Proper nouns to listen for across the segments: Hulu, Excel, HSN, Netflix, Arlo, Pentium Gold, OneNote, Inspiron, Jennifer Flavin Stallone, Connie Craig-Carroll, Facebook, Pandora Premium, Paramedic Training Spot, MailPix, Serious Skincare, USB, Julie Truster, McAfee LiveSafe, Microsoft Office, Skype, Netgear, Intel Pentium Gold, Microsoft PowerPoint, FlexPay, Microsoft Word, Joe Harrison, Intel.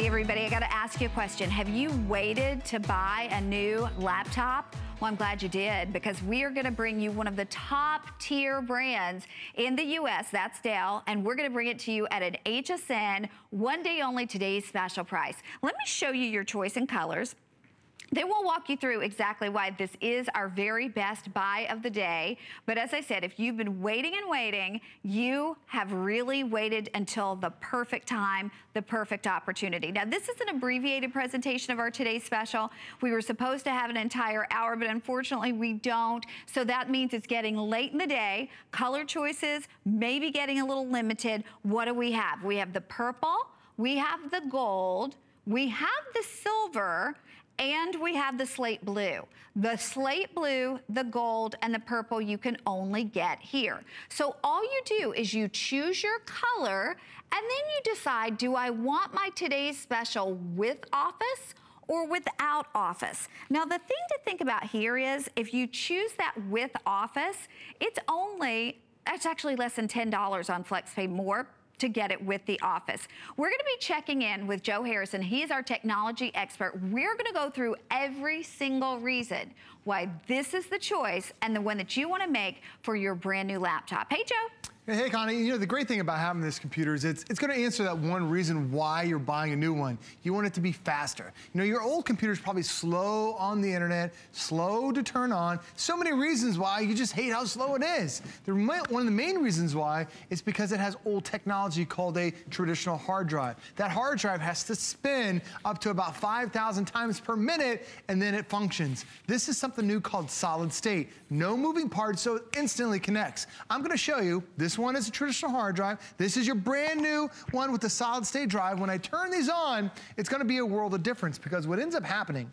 Hey everybody, I gotta ask you a question. Have you waited to buy a new laptop? Well, I'm glad you did, because we are gonna bring you one of the top tier brands in the US, that's Dell, and we're gonna bring it to you at an HSN, one day only, today's special price. Let me show you your choice in colors. Then we'll walk you through exactly why this is our very best buy of the day. But as I said, if you've been waiting and waiting, you have really waited until the perfect time, the perfect opportunity. Now, this is an abbreviated presentation of our today's special. We were supposed to have an entire hour, but unfortunately we don't. So that means it's getting late in the day. Color choices maybe getting a little limited. What do we have? We have the purple, we have the gold, we have the silver, and we have the slate blue. The slate blue, the gold, and the purple you can only get here. So all you do is you choose your color, and then you decide, do I want my today's special with Office or without Office? Now, the thing to think about here is if you choose that with Office, it's actually less than $10 on FlexPay more to get it with the Office. We're gonna be checking in with Joe Harrison. He is our technology expert. We're gonna go through every single reason why this is the choice and the one that you wanna make for your brand new laptop. Hey, Joe. Hey, Connie, you know, the great thing about having this computer is it's going to answer that one reason why you're buying a new one. You want it to be faster. You know, your old computer's probably slow on the internet, slow to turn on. So many reasons why you just hate how slow it is. One of the main reasons why is because it has old technology called a traditional hard drive. That hard drive has to spin up to about 5,000 times per minute, and then it functions. This is something new called solid state. No moving parts, so it instantly connects. I'm going to show you this one is a traditional hard drive. This is your brand new one with the solid state drive. When I turn these on, it's gonna be a world of difference, because what ends up happening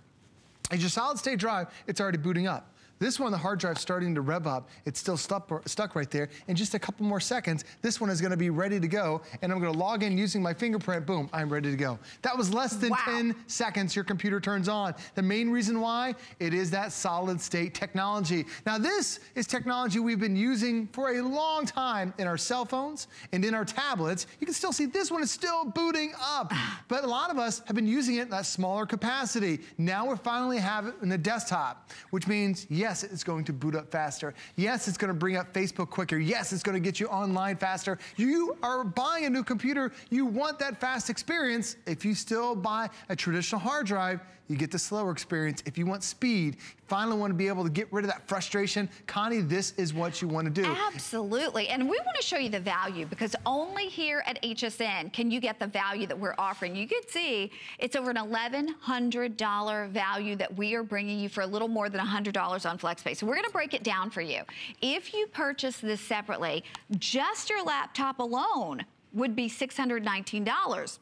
is your solid state drive, it's already booting up. This one, the hard drive's starting to rev up. It's still stuck right there. In just a couple more seconds, this one is gonna be ready to go, and I'm gonna log in using my fingerprint. Boom, I'm ready to go. That was less than 10 seconds your computer turns on. The main reason why, it is that solid state technology. Now, this is technology we've been using for a long time in our cell phones and in our tablets. You can still see this one is still booting up, but a lot of us have been using it in that smaller capacity. Now we finally have it in the desktop, which means, yes, it's going to boot up faster. Yes, it's going to bring up Facebook quicker. Yes, it's going to get you online faster. You are buying a new computer. You want that fast experience. If you still buy a traditional hard drive, you get the slower experience. If you want speed, finally want to be able to get rid of that frustration, Connie, this is what you want to do. Absolutely. And we want to show you the value, because only here at HSN can you get the value that we're offering. You can see it's over an $1,100 value that we are bringing you for a little more than $100 on FlexPay. So we're going to break it down for you. If you purchase this separately, just your laptop alone would be $619.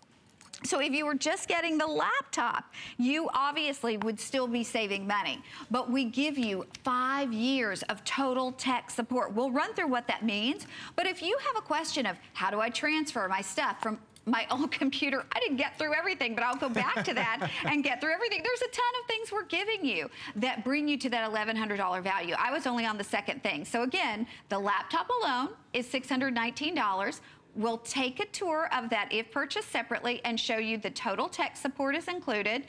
So if you were just getting the laptop, you obviously would still be saving money. But we give you 5 years of total tech support. We'll run through what that means. But if you have a question of how do I transfer my stuff from my old computer, I didn't get through everything, but I'll go back to that and get through everything. There's a ton of things we're giving you that bring you to that $1,100 value. I was only on the second thing. So again, the laptop alone is $619. We'll take a tour of that if purchased separately and show you the total tech support is included.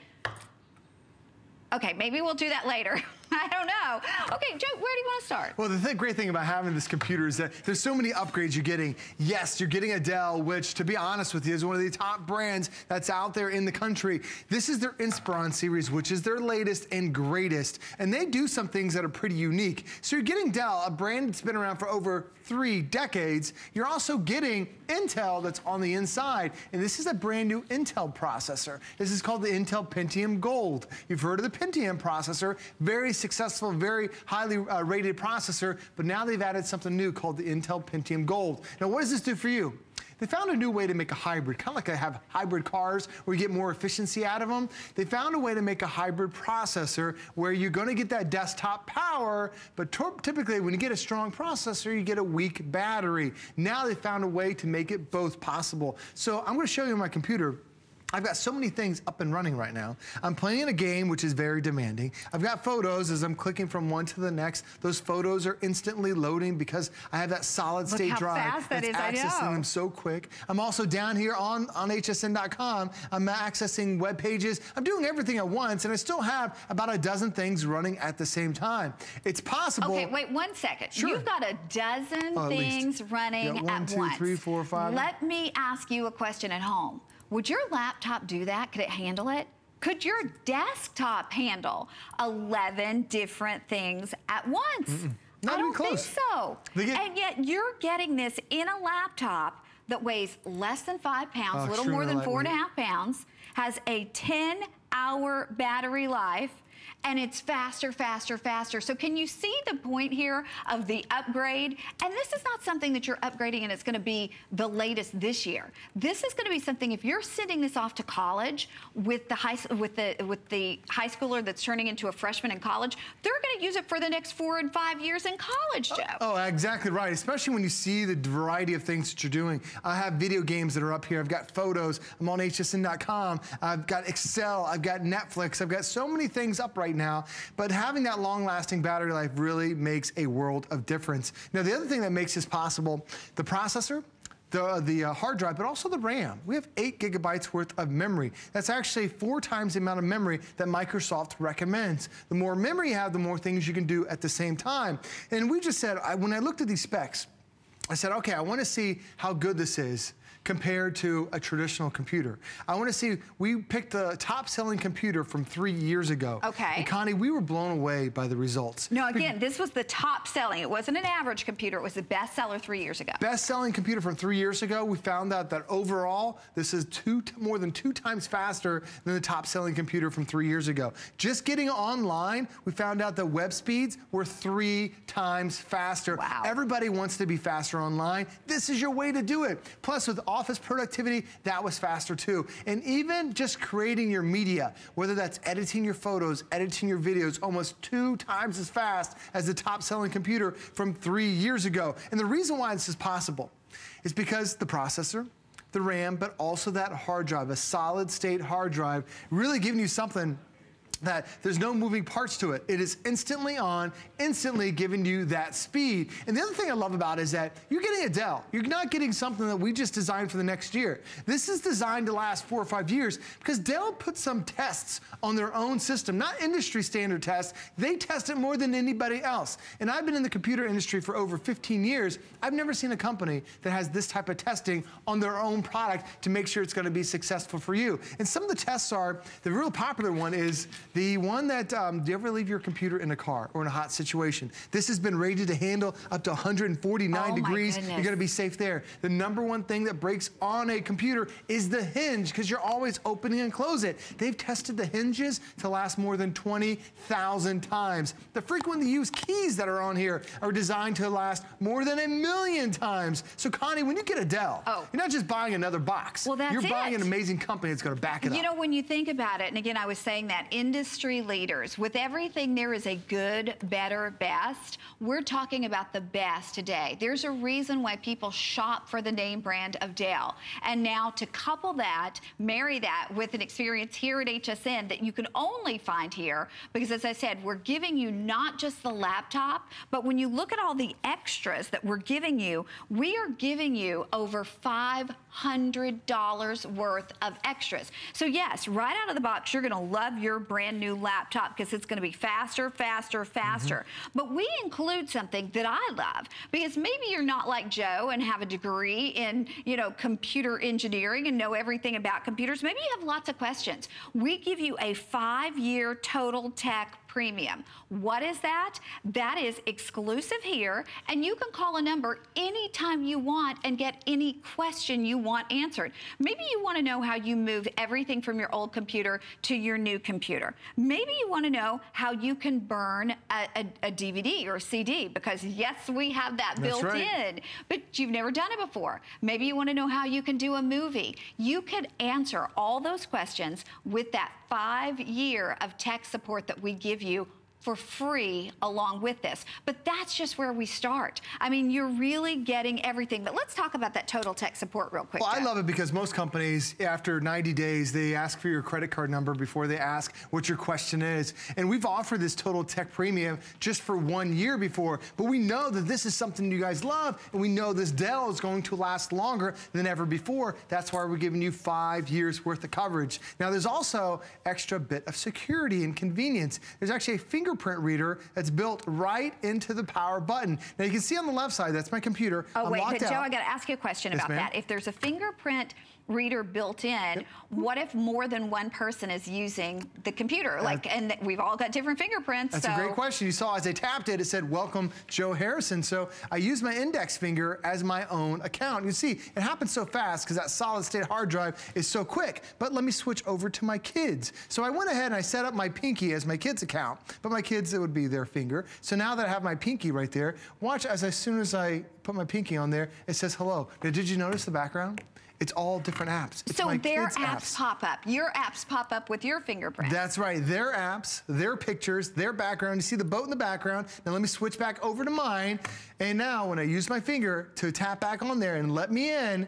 Okay, maybe we'll do that later. I don't know. Okay, Joe, where do you want to start? Well, the great thing about having this computer is that there's so many upgrades you're getting. Yes, you're getting a Dell, which, to be honest with you, is one of the top brands that's out there in the country. This is their Inspiron series, which is their latest and greatest. And they do some things that are pretty unique. So you're getting Dell, a brand that's been around for over 3 decades. You're also getting Intel that's on the inside. And this is a brand new Intel processor. This is called the Intel Pentium Gold. You've heard of the Pentium processor. Very successful, very highly rated processor, but now they've added something new called the Intel Pentium Gold. Now, what does this do for you? They found a new way to make a hybrid, kind of like I have hybrid cars where you get more efficiency out of them. They found a way to make a hybrid processor where you're going to get that desktop power, but typically when you get a strong processor, you get a weak battery. Now they found a way to make it both possible. So I'm going to show you my computer. I've got so many things up and running right now. I'm playing a game, which is very demanding. I've got photos as I'm clicking from one to the next. Those photos are instantly loading because I have that solid state drive. Look how fast that is, I know. Accessing them so quick. I'm also down here on hsn.com. I'm accessing web pages. I'm doing everything at once, and I still have about a dozen things running at the same time. It's possible. Okay, wait one second. Sure. You've got a dozen things running at once. One, two, three, four, five. Let me ask you a question at home. Would your laptop do that? Could it handle it? Could your desktop handle 11 different things at once? Not even close. I don't think so. And yet you're getting this in a laptop that weighs less than 5 pounds, a little more than 4.5 pounds, has a 10-hour battery life, and it's faster, faster, faster. So can you see the point here of the upgrade? And this is not something that you're upgrading and it's gonna be the latest this year. This is gonna be something, if you're sending this off to college with the high schooler that's turning into a freshman in college, they're gonna use it for the next 4 and 5 years in college, Joe. Oh, exactly right, especially when you see the variety of things that you're doing. I have video games that are up here. I've got photos. I'm on hsn.com. I've got Excel. I've got Netflix. I've got so many things up right now, but having that long-lasting battery life really makes a world of difference. Now, the other thing that makes this possible, the processor, the hard drive, but also the RAM. We have 8 gigabytes worth of memory. That's actually 4 times the amount of memory that Microsoft recommends. The more memory you have, the more things you can do at the same time. And we just said, when I looked at these specs, I said, okay, I want to see how good this is compared to a traditional computer. I want to see, we picked the top-selling computer from 3 years ago. Okay. And Connie, we were blown away by the results. No, again, this was the top-selling. It wasn't an average computer. It was the best-seller 3 years ago. Best-selling computer from 3 years ago. We found out that overall, this is more than two times faster than the top-selling computer from 3 years ago. Just getting online, we found out that web speeds were 3 times faster. Wow. Everybody wants to be faster online. This is your way to do it. Plus, with office productivity, that was faster too. And even just creating your media, whether that's editing your photos, editing your videos, almost 2 times as fast as the top-selling computer from 3 years ago. And the reason why this is possible is because the processor, the RAM, but also that hard drive, a solid-state hard drive, really giving you something that there's no moving parts to it. It is instantly on, instantly giving you that speed. And the other thing I love about it is that you're getting a Dell. You're not getting something that we just designed for the next year. This is designed to last 4 or 5 years because Dell put some tests on their own system, not industry standard tests. They test it more than anybody else. And I've been in the computer industry for over 15 years. I've never seen a company that has this type of testing on their own product to make sure it's gonna be successful for you. And some of the tests are, the real popular one is, the one that, do you ever leave your computer in a car or in a hot situation? This has been rated to handle up to 149 degrees. You're gonna be safe there. The #1 thing that breaks on a computer is the hinge, because you're always opening and closing it. They've tested the hinges to last more than 20,000 times. The frequently used keys that are on here are designed to last more than 1 million times. So Connie, when you get a Dell, you're not just buying another box. Well, that's it. You're buying an amazing company that's gonna back it up. You know, when you think about it, and again, I was saying that industry leaders, with everything there is a good, better, best. We're talking about the best today. There's a reason why people shop for the name brand of Dell. And now to couple that, marry that with an experience here at HSN that you can only find here, because as I said, we're giving you not just the laptop, but when you look at all the extras that we're giving you, we are giving you over $500 worth of extras. So yes, right out of the box, you're gonna love your brand new laptop because it's going to be faster, faster, faster. But we include something that I love, because maybe you're not like Joe and have a degree in, you know, computer engineering and know everything about computers. Maybe you have lots of questions. We give you a 5-year total tech premium. What is that? That is exclusive here, and you can call a number anytime you want and get any question you want answered. Maybe you want to know how you move everything from your old computer to your new computer. Maybe you want to know how you can burn a DVD or a CD, because yes, we have that built in, but you've never done it before. Maybe you want to know how you can do a movie. You could answer all those questions with that 5 year of tech support that we give you for free along with this. But that's just where we start. I mean, you're really getting everything. But let's talk about that Total Tech Support real quick. Well, Jeff. I love it because most companies, after 90 days, they ask for your credit card number before they ask what your question is. And we've offered this Total Tech Premium just for 1 year before. But we know that this is something you guys love, and we know this Dell is going to last longer than ever before. That's why we're giving you 5 years worth of coverage. Now, there's also extra bit of security and convenience. There's actually a fingerprint reader that's built right into the power button. Now, you can see on the left side, that's my computer. Oh, wait, but Joe, I got to ask you a question about that. If there's a fingerprint reader built in, what if more than one person is using the computer? Like, and we've all got different fingerprints. That's a great question. You saw as I tapped it, it said, welcome, Joe Harrison. So I used my index finger as my own account. You see, it happens so fast because that solid state hard drive is so quick. But let me switch over to my kids. So I went ahead and I set up my pinky as my kid's account, but my kids, it would be their finger. So now that I have my pinky right there, watch as soon as I put my pinky on there, it says hello. Now, did you notice the background? It's all different apps. It's so their apps pop up. Your apps pop up with your fingerprint. That's right. Their apps, their pictures, their background. You see the boat in the background. Now let me switch back over to mine. And now when I use my finger to tap back on there and let me in,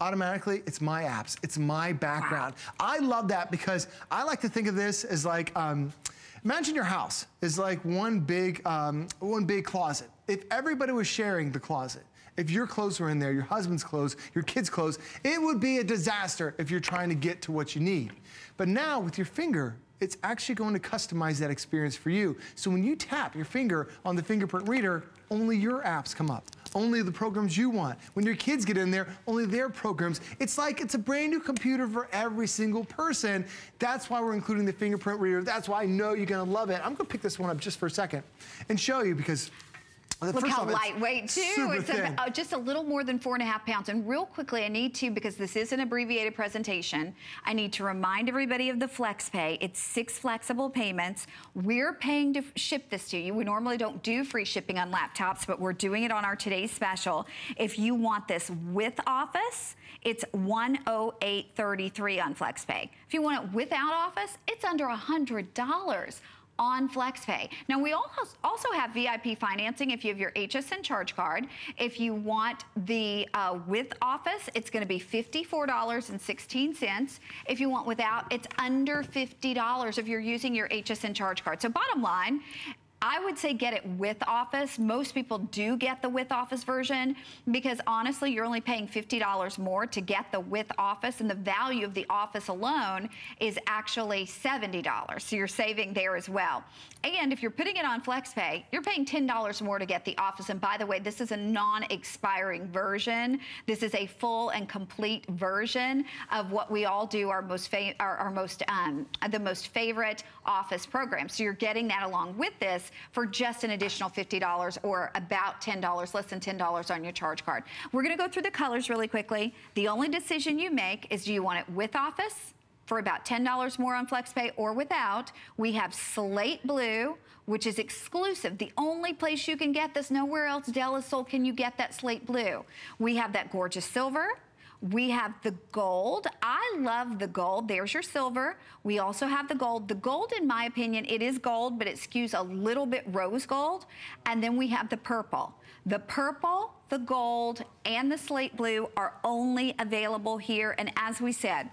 automatically, it's my apps. It's my background. Wow. I love that because I like to think of this as like, imagine your house is like one big closet. If everybody was sharing the closet, if your clothes were in there, your husband's clothes, your kids' clothes, it would be a disaster if you're trying to get to what you need. But now with your finger, it's actually going to customize that experience for you. So when you tap your finger on the fingerprint reader, only your apps come up, only the programs you want. When your kids get in there, only their programs. It's like it's a brand new computer for every single person. That's why we're including the fingerprint reader. That's why I know you're gonna love it. I'm gonna pick this one up just for a second and show you because look how lightweight, too. It's just a little more than 4.5 pounds. And real quickly, I need to, because this is an abbreviated presentation, I need to remind everybody of the flex pay. It's 6 flexible payments. We're paying to ship this to you. We normally don't do free shipping on laptops, but we're doing it on our today's special. If you want this with Office, it's $108.33 on flex pay. If you want it without Office, it's under $100. On FlexPay. Now we also have VIP financing if you have your HSN charge card. If you want the with Office, it's going to be $54.16. If you want without, it's under $50 if you're using your HSN charge card. So bottom line, I would say get it with Office. Most people do get the with Office version because honestly, you're only paying $50 more to get the with Office, and the value of the Office alone is actually $70. So you're saving there as well. And if you're putting it on FlexPay, you're paying $10 more to get the Office. And by the way, this is a non-expiring version. This is a full and complete version of what we all do, the most favorite Office program. So you're getting that along with this for just an additional $50 or about $10, less than $10 on your charge card. We're going to go through the colors really quickly. The only decision you make is do you want it with Office for about $10 more on FlexPay or without. We have slate blue, which is exclusive. The only place you can get this, nowhere else Dell is sold, can you get that slate blue. We have that gorgeous silver. We have the gold. I love the gold. There's your silver. We also have the gold. The gold, in my opinion, it is gold, but it skews a little bit rose gold. And then we have the purple. The purple, the gold, and the slate blue are only available here. And as we said,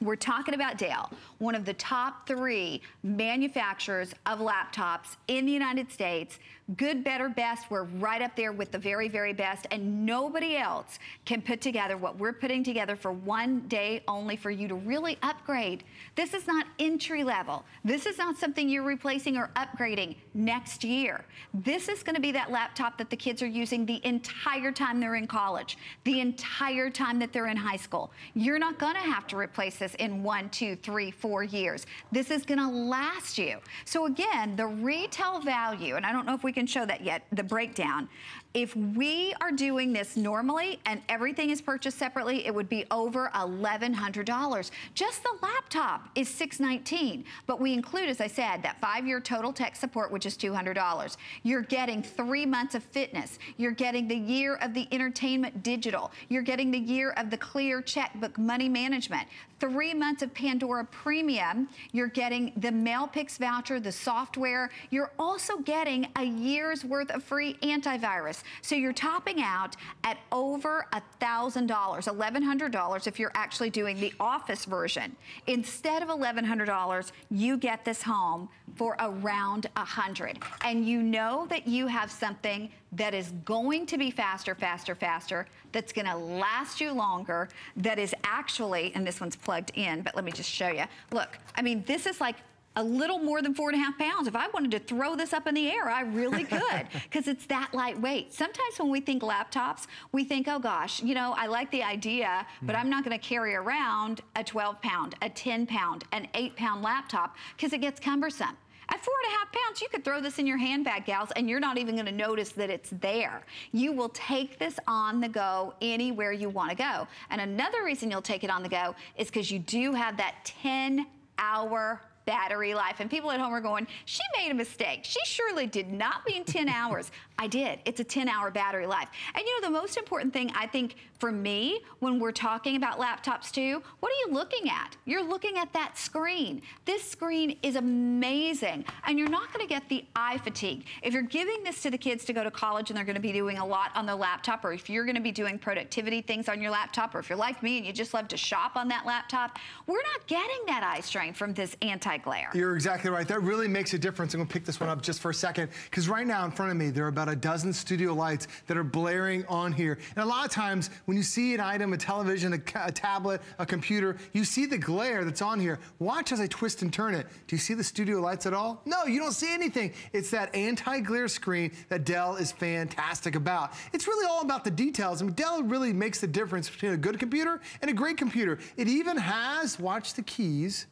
we're talking about Dell, one of the top 3 manufacturers of laptops in the United States. Good, better, best. We're right up there with the very, very best, and nobody else can put together what we're putting together for one day only for you to really upgrade. This is not entry level. This is not something you're replacing or upgrading next year. This is going to be that laptop that the kids are using the entire time they're in college, the entire time that they're in high school. You're not going to have to replace this in 1, 2, 3, 4 years. This is gonna last you. So again, the retail value, and I don't know if we can show that yet, the breakdown, If we are doing this normally and everything is purchased separately, it would be over $1,100. Just the laptop is $619, but we include, as I said, that 5-year total tech support, which is $200. You're getting 3 months of fitness. You're getting the year of the entertainment digital. You're getting the year of the clear checkbook money management. 3 months of Pandora Premium. You're getting the MailPix voucher, the software. You're also getting a year's worth of free antivirus. So you're topping out at over $1,000, $1,100 if you're actually doing the Office version. Instead of $1,100, you get this home for around $100. And you know that you have something that is going to be faster, faster, faster, that's gonna last you longer, that is actually, and this one's plugged in, but let me just show you. Look, I mean, this is like a little more than 4.5 pounds. If I wanted to throw this up in the air, I really could, because it's that lightweight. Sometimes when we think laptops, we think, oh gosh, you know, I like the idea, but I'm not gonna carry around a 12 pound, a 10 pound, an 8 pound laptop, because it gets cumbersome. At 4.5 pounds, you could throw this in your handbag, gals, and you're not even gonna notice that it's there. You will take this on the go anywhere you wanna go. And another reason you'll take it on the go is because you do have that 10-hour battery life. And people at home are going, she made a mistake. She surely did not mean 10 hours. I did. It's a 10-hour battery life. And you know, the most important thing, I think, for me, when we're talking about laptops too, what are you looking at? You're looking at that screen. This screen is amazing. And you're not going to get the eye fatigue. If you're giving this to the kids to go to college and they're going to be doing a lot on their laptop, or if you're going to be doing productivity things on your laptop, or if you're like me and you just love to shop on that laptop, we're not getting that eye strain from this anti-glare. You're exactly right. That really makes a difference. I'm gonna pick this one up just for a second, because right now in front of me there are about a dozen studio lights that are blaring on here. And a lot of times when you see an item, a television, a tablet, a computer, you see the glare that's on here. Watch as I twist and turn it. Do you see the studio lights at all? No, you don't see anything. It's that anti-glare screen that Dell is fantastic about. It's really all about the details. I mean, Dell really makes the difference between a good computer and a great computer. It even has, watch the keys,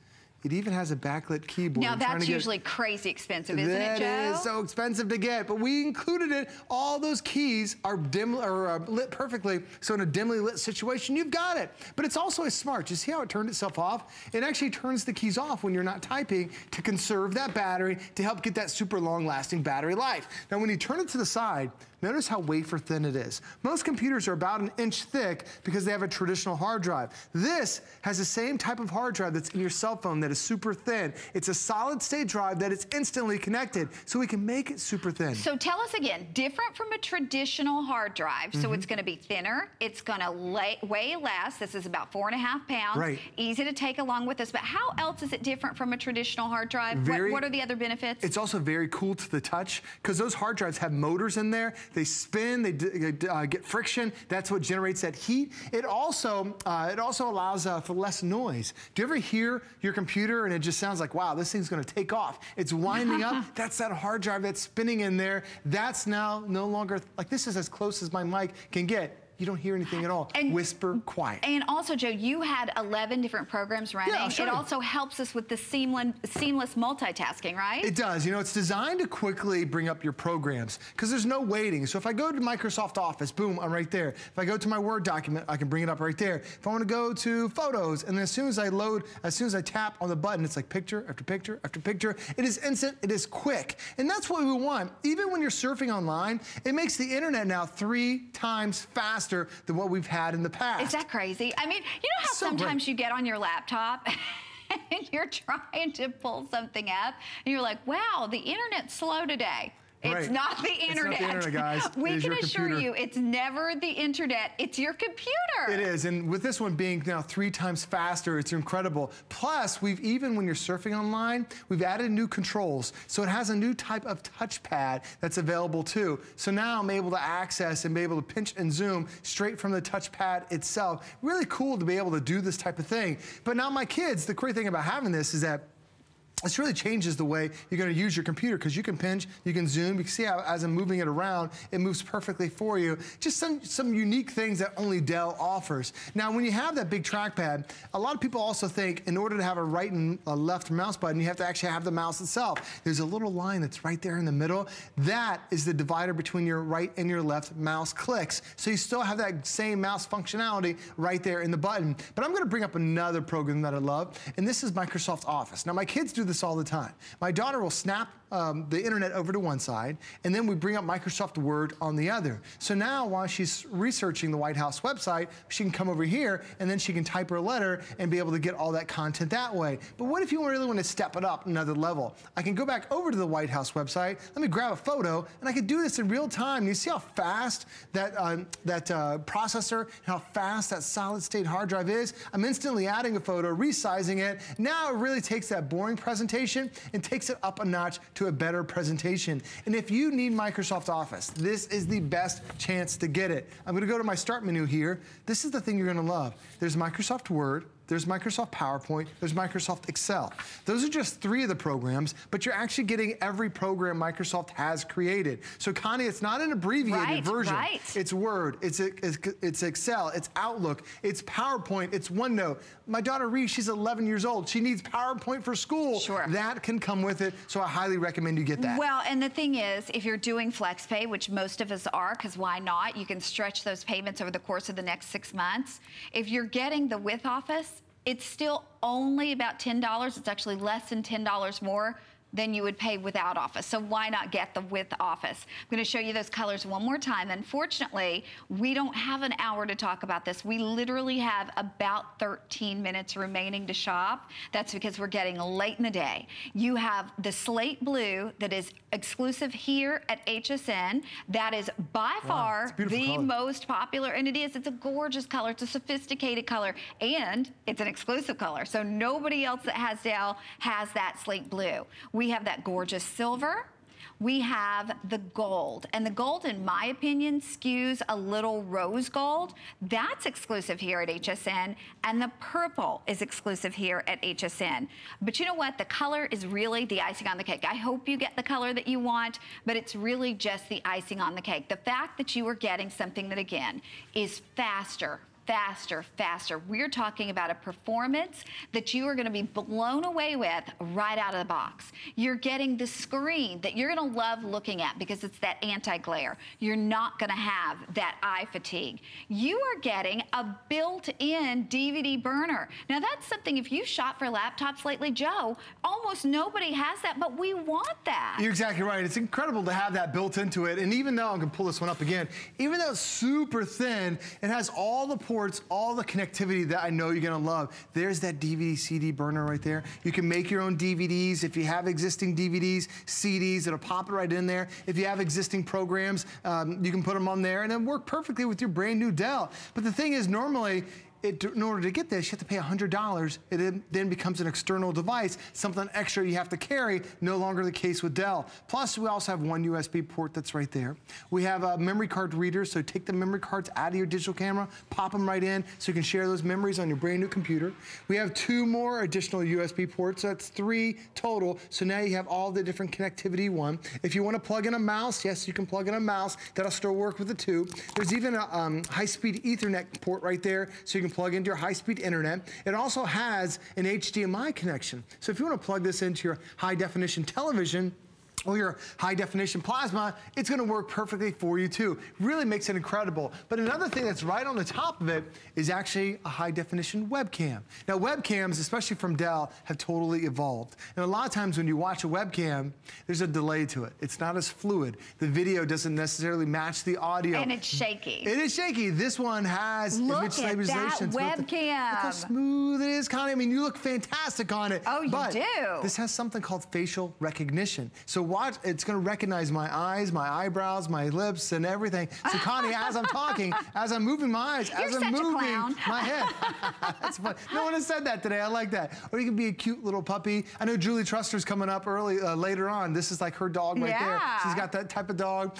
it even has a backlit keyboard. Now that's usually crazy expensive, isn't it, Joe? That is so expensive to get, but we included it. All those keys are lit perfectly, so in a dimly lit situation, you've got it. But it's also a smart. You see how it turned itself off? It actually turns the keys off when you're not typing to conserve that battery, to help get that super long-lasting battery life. Now, when you turn it to the side, notice how wafer thin it is. Most computers are about an inch thick because they have a traditional hard drive. This has the same type of hard drive that's in your cell phone that is super thin. It's a solid state drive that is instantly connected, so we can make it super thin. So tell us again, different from a traditional hard drive, so it's gonna be thinner, it's gonna weigh less. This is about 4.5 pounds. Right. Easy to take along with us, but how else is it different from a traditional hard drive? What are the other benefits? It's also very cool to the touch, because those hard drives have motors in there. They spin, they get friction. That's what generates that heat. It also allows for less noise. Do you ever hear your computer and it just sounds like, wow, this thing's gonna take off? It's winding up. That's that hard drive that's spinning in there. That's now no longer, like, this is as close as my mic can get. You don't hear anything at all. And whisper quiet. And also, Joe, you had 11 different programs running. Yeah, sure. It also helps us with the seamless multitasking, right? It does. You know, it's designed to quickly bring up your programs, because there's no waiting. So if I go to Microsoft Office, boom, I'm right there. If I go to my Word document, I can bring it up right there. If I want to go to photos, and then as soon as I tap on the button, it's like picture after picture after picture. It is instant, it is quick. And that's what we want. Even when you're surfing online, it makes the internet now 3 times faster than what we've had in the past. Is that crazy? I mean, you know how sometimes you get on your laptop and you're trying to pull something up and you're like, wow, the internet's slow today. It's not the internet. It's not the internet, guys. We can assure you, it's never the internet. It's your computer. It is, and with this one being now 3 times faster, it's incredible. Plus, we've even, when you're surfing online, we've added new controls. So it has a new type of touchpad that's available too. So now I'm able to access and be able to pinch and zoom straight from the touchpad itself. Really cool to be able to do this type of thing. But now my kids, the great thing about having this is that This really changes the way you're going to use your computer, because you can pinch, you can zoom, you can see how as I'm moving it around, it moves perfectly for you. Just some unique things that only Dell offers. Now, when you have that big trackpad, a lot of people also think in order to have a right and a left mouse button, you have to actually have the mouse itself. There's a little line that's right there in the middle. That is the divider between your right and your left mouse clicks. So you still have that same mouse functionality right there in the button. But I'm going to bring up another program that I love, and this is Microsoft Office. Now, my kids do this all the time. My daughter will snap the internet over to one side, and then we bring up Microsoft Word on the other. So now while she's researching the White House website, she can come over here, and then she can type her letter and be able to get all that content that way. But what if you really want to step it up another level? I can go back over to the White House website, let me grab a photo, and I can do this in real time. And you see how fast that, processor, and how fast that solid state hard drive is? I'm instantly adding a photo, resizing it. Now it really takes that boring presentation and takes it up a notch to a better presentation. And if you need Microsoft Office, this is the best chance to get it. I'm gonna go to my start menu here. This is the thing you're gonna love. There's Microsoft Word, there's Microsoft PowerPoint, there's Microsoft Excel. Those are just three of the programs, but you're actually getting every program Microsoft has created. So Connie, it's not an abbreviated version. Right. It's Word, it's Excel, it's Outlook, it's PowerPoint, it's OneNote. My daughter Reese, she's 11 years old. She needs PowerPoint for school. Sure. That can come with it, so I highly recommend you get that. Well, and the thing is, if you're doing FlexPay, which most of us are, because why not? You can stretch those payments over the course of the next 6 months. If you're getting the with Office, it's still only about $10. It's actually less than $10 more than you would pay without Office. So why not get the with Office? I'm going to show you those colors one more time. Unfortunately, we don't have an hour to talk about this. We literally have about 13 minutes remaining to shop. That's because we're getting late in the day. You have the slate blue that is exclusive here at HSN. That is by far the most popular, and it is. It's a gorgeous color. It's a sophisticated color, and it's an exclusive color. So nobody else that has Dell has that slate blue. We have that gorgeous silver. We have the gold. And the gold, in my opinion, skews a little rose gold. That's exclusive here at HSN. And the purple is exclusive here at HSN. But you know what? The color is really the icing on the cake. I hope you get the color that you want, but it's really just the icing on the cake. The fact that you are getting something that, again, is faster, faster, faster. We're talking about a performance that you are going to be blown away with right out of the box. You're getting the screen that you're going to love looking at because it's that anti-glare. You're not going to have that eye fatigue. You are getting a built-in DVD burner. Now that's something, if you shop for laptops lately, Joe, almost nobody has that, but we want that. You're exactly right. It's incredible to have that built into it. And even though, I'm going to pull this one up again, even though it's super thin, it has all the all the connectivity that I know you're gonna love. There's that DVD CD burner right there. You can make your own DVDs. If you have existing DVDs, CDs, it'll pop it right in there. If you have existing programs, you can put them on there, and it'll work perfectly with your brand new Dell. But the thing is, normally, in order to get this, you have to pay $100. It then becomes an external device, something extra you have to carry, no longer the case with Dell. Plus, we also have one USB port that's right there. We have a memory card reader, so take the memory cards out of your digital camera, pop them right in, so you can share those memories on your brand new computer. We have two more additional USB ports, so that's three total. So now you have all the different connectivity one. If you want to plug in a mouse, yes, you can plug in a mouse. That'll still work with the two. There's even a high-speed Ethernet port right there, so you can plug into your high-speed internet. It also has an HDMI connection. So if you want to plug this into your high-definition television or your high-definition plasma, it's going to work perfectly for you, too. Really makes it incredible. But another thing that's right on the top of it is actually a high-definition webcam. Now, webcams, especially from Dell, have totally evolved. And a lot of times when you watch a webcam, there's a delay to it. It's not as fluid. The video doesn't necessarily match the audio. And it's shaky. It is shaky. This one has image stabilization. Look at that webcam. Look how smooth it is, Connie. I mean, you look fantastic on it. Oh, you do. But this has something called facial recognition. So watch, it's gonna recognize my eyes, my eyebrows, my lips, and everything. So Connie, as I'm talking, as I'm moving my eyes, as I'm moving my head. That's funny. No one has said that today. I like that. Or you can be a cute little puppy. I know Julie Truster's coming up early later on. This is like her dog right there. She's got that type of dog.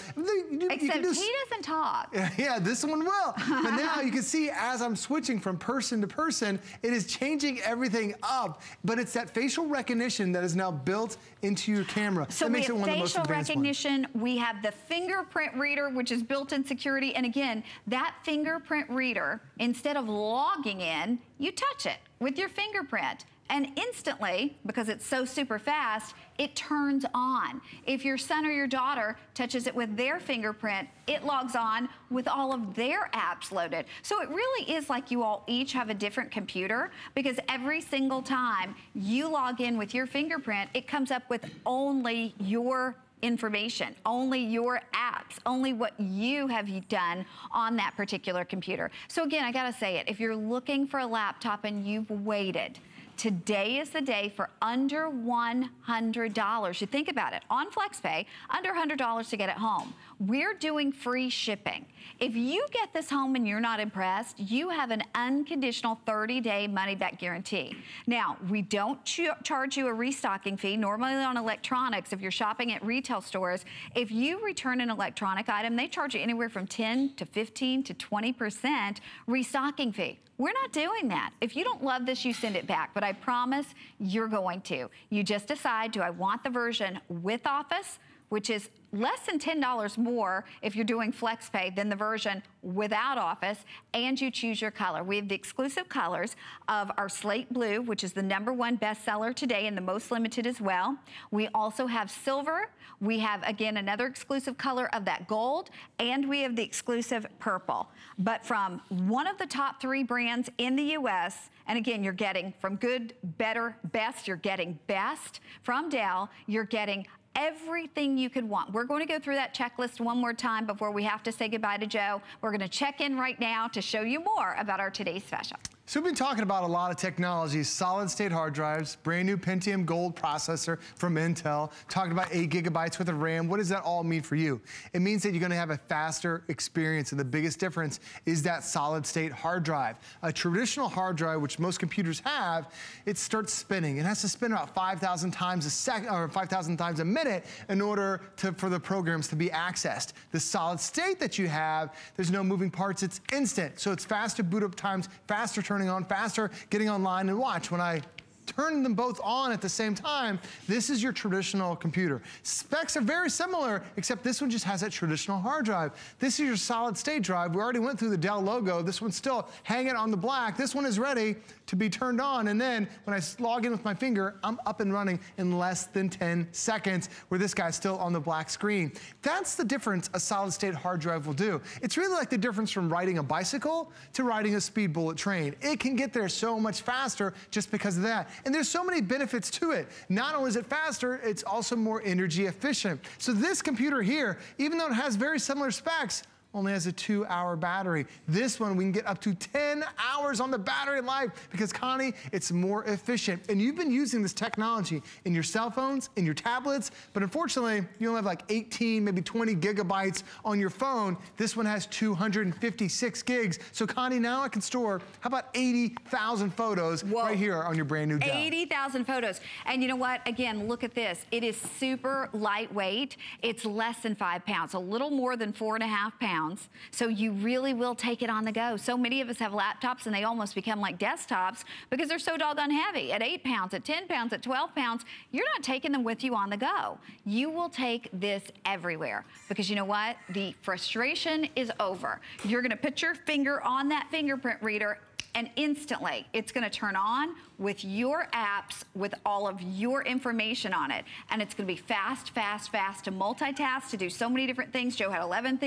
Except he doesn't talk. Yeah, this one will. But now you can see as I'm switching from person to person, it is changing everything up. But it's that facial recognition that is now built into your camera. So that makes it one of the most advanced ones. Facial recognition. We have the fingerprint reader, which is built-in security. And again, that fingerprint reader, instead of logging in, you touch it with your fingerprint. And instantly, because it's so super fast, it turns on. If your son or your daughter touches it with their fingerprint, it logs on with all of their apps loaded. So it really is like you all each have a different computer, because every single time you log in with your fingerprint, it comes up with only your information, only your apps, only what you have done on that particular computer. So again, I gotta say it, if you're looking for a laptop and you've waited, today is the day for under $100. You think about it, on FlexPay, under $100 to get it home. We're doing free shipping. If you get this home and you're not impressed, you have an unconditional 30-day money-back guarantee. Now, we don't charge you a restocking fee. Normally on electronics, if you're shopping at retail stores, if you return an electronic item, they charge you anywhere from 10 to 15 to 20% restocking fee. We're not doing that. If you don't love this, you send it back, but I promise you're going to. You just decide, do I want the version with Office, which is less than $10 more if you're doing FlexPay than the version without Office, and you choose your color. We have the exclusive colors of our slate blue, which is the #1 bestseller today and the most limited as well. We also have silver. We have, again, another exclusive color of that gold, and we have the exclusive purple. But from one of the top 3 brands in the U.S., and again, you're getting from good, better, best. You're getting best from Dell. You're getting everything you could want. We're going to go through that checklist one more time before we have to say goodbye to Joe. We're going to check in right now to show you more about our today's special. So we've been talking about a lot of technologies, solid state hard drives, brand new Pentium Gold processor from Intel, talking about 8 gigabytes worth of RAM. What does that all mean for you? It means that you're gonna have a faster experience, and the biggest difference is that solid state hard drive. A traditional hard drive, which most computers have, it starts spinning. It has to spin about 5,000 times a second, or 5,000 times a minute in order for the programs to be accessed. The solid state that you have, there's no moving parts, it's instant. So it's faster boot up times, faster turning on, faster getting online. And watch, when I turn them both on at the same time, this is your traditional computer. Specs are very similar, except this one just has that traditional hard drive. This is your solid state drive. We already went through the Dell logo. This one's still hanging on the black. This one is ready to be turned on, and then when I log in with my finger, I'm up and running in less than 10 seconds, where this guy's still on the black screen. That's the difference a solid state hard drive will do. It's really like the difference from riding a bicycle to riding a speed bullet train. It can get there so much faster just because of that. And there's so many benefits to it. Not only is it faster, it's also more energy efficient. So this computer here, even though it has very similar specs, only has a 2-hour battery. This one, we can get up to 10 hours on the battery life, because Connie, it's more efficient. And you've been using this technology in your cell phones, in your tablets, but unfortunately, you only have like 18, maybe 20 gigabytes on your phone. This one has 256 gigs. So Connie, now I can store, how about 80,000 photos right here on your brand new Dell. 80,000 photos. And you know what? Again, look at this. It is super lightweight. It's less than 5 pounds, a little more than 4.5 pounds. So you really will take it on the go. So many of us have laptops and they almost become like desktops because they're so doggone heavy. At 8 pounds, at 10 pounds, at 12 pounds, you're not taking them with you on the go. You will take this everywhere, because you know what? The frustration is over. You're gonna put your finger on that fingerprint reader, and instantly, it's gonna turn on with your apps, with all of your information on it. And it's gonna be fast, fast, fast to multitask, to do so many different things. Joe had 11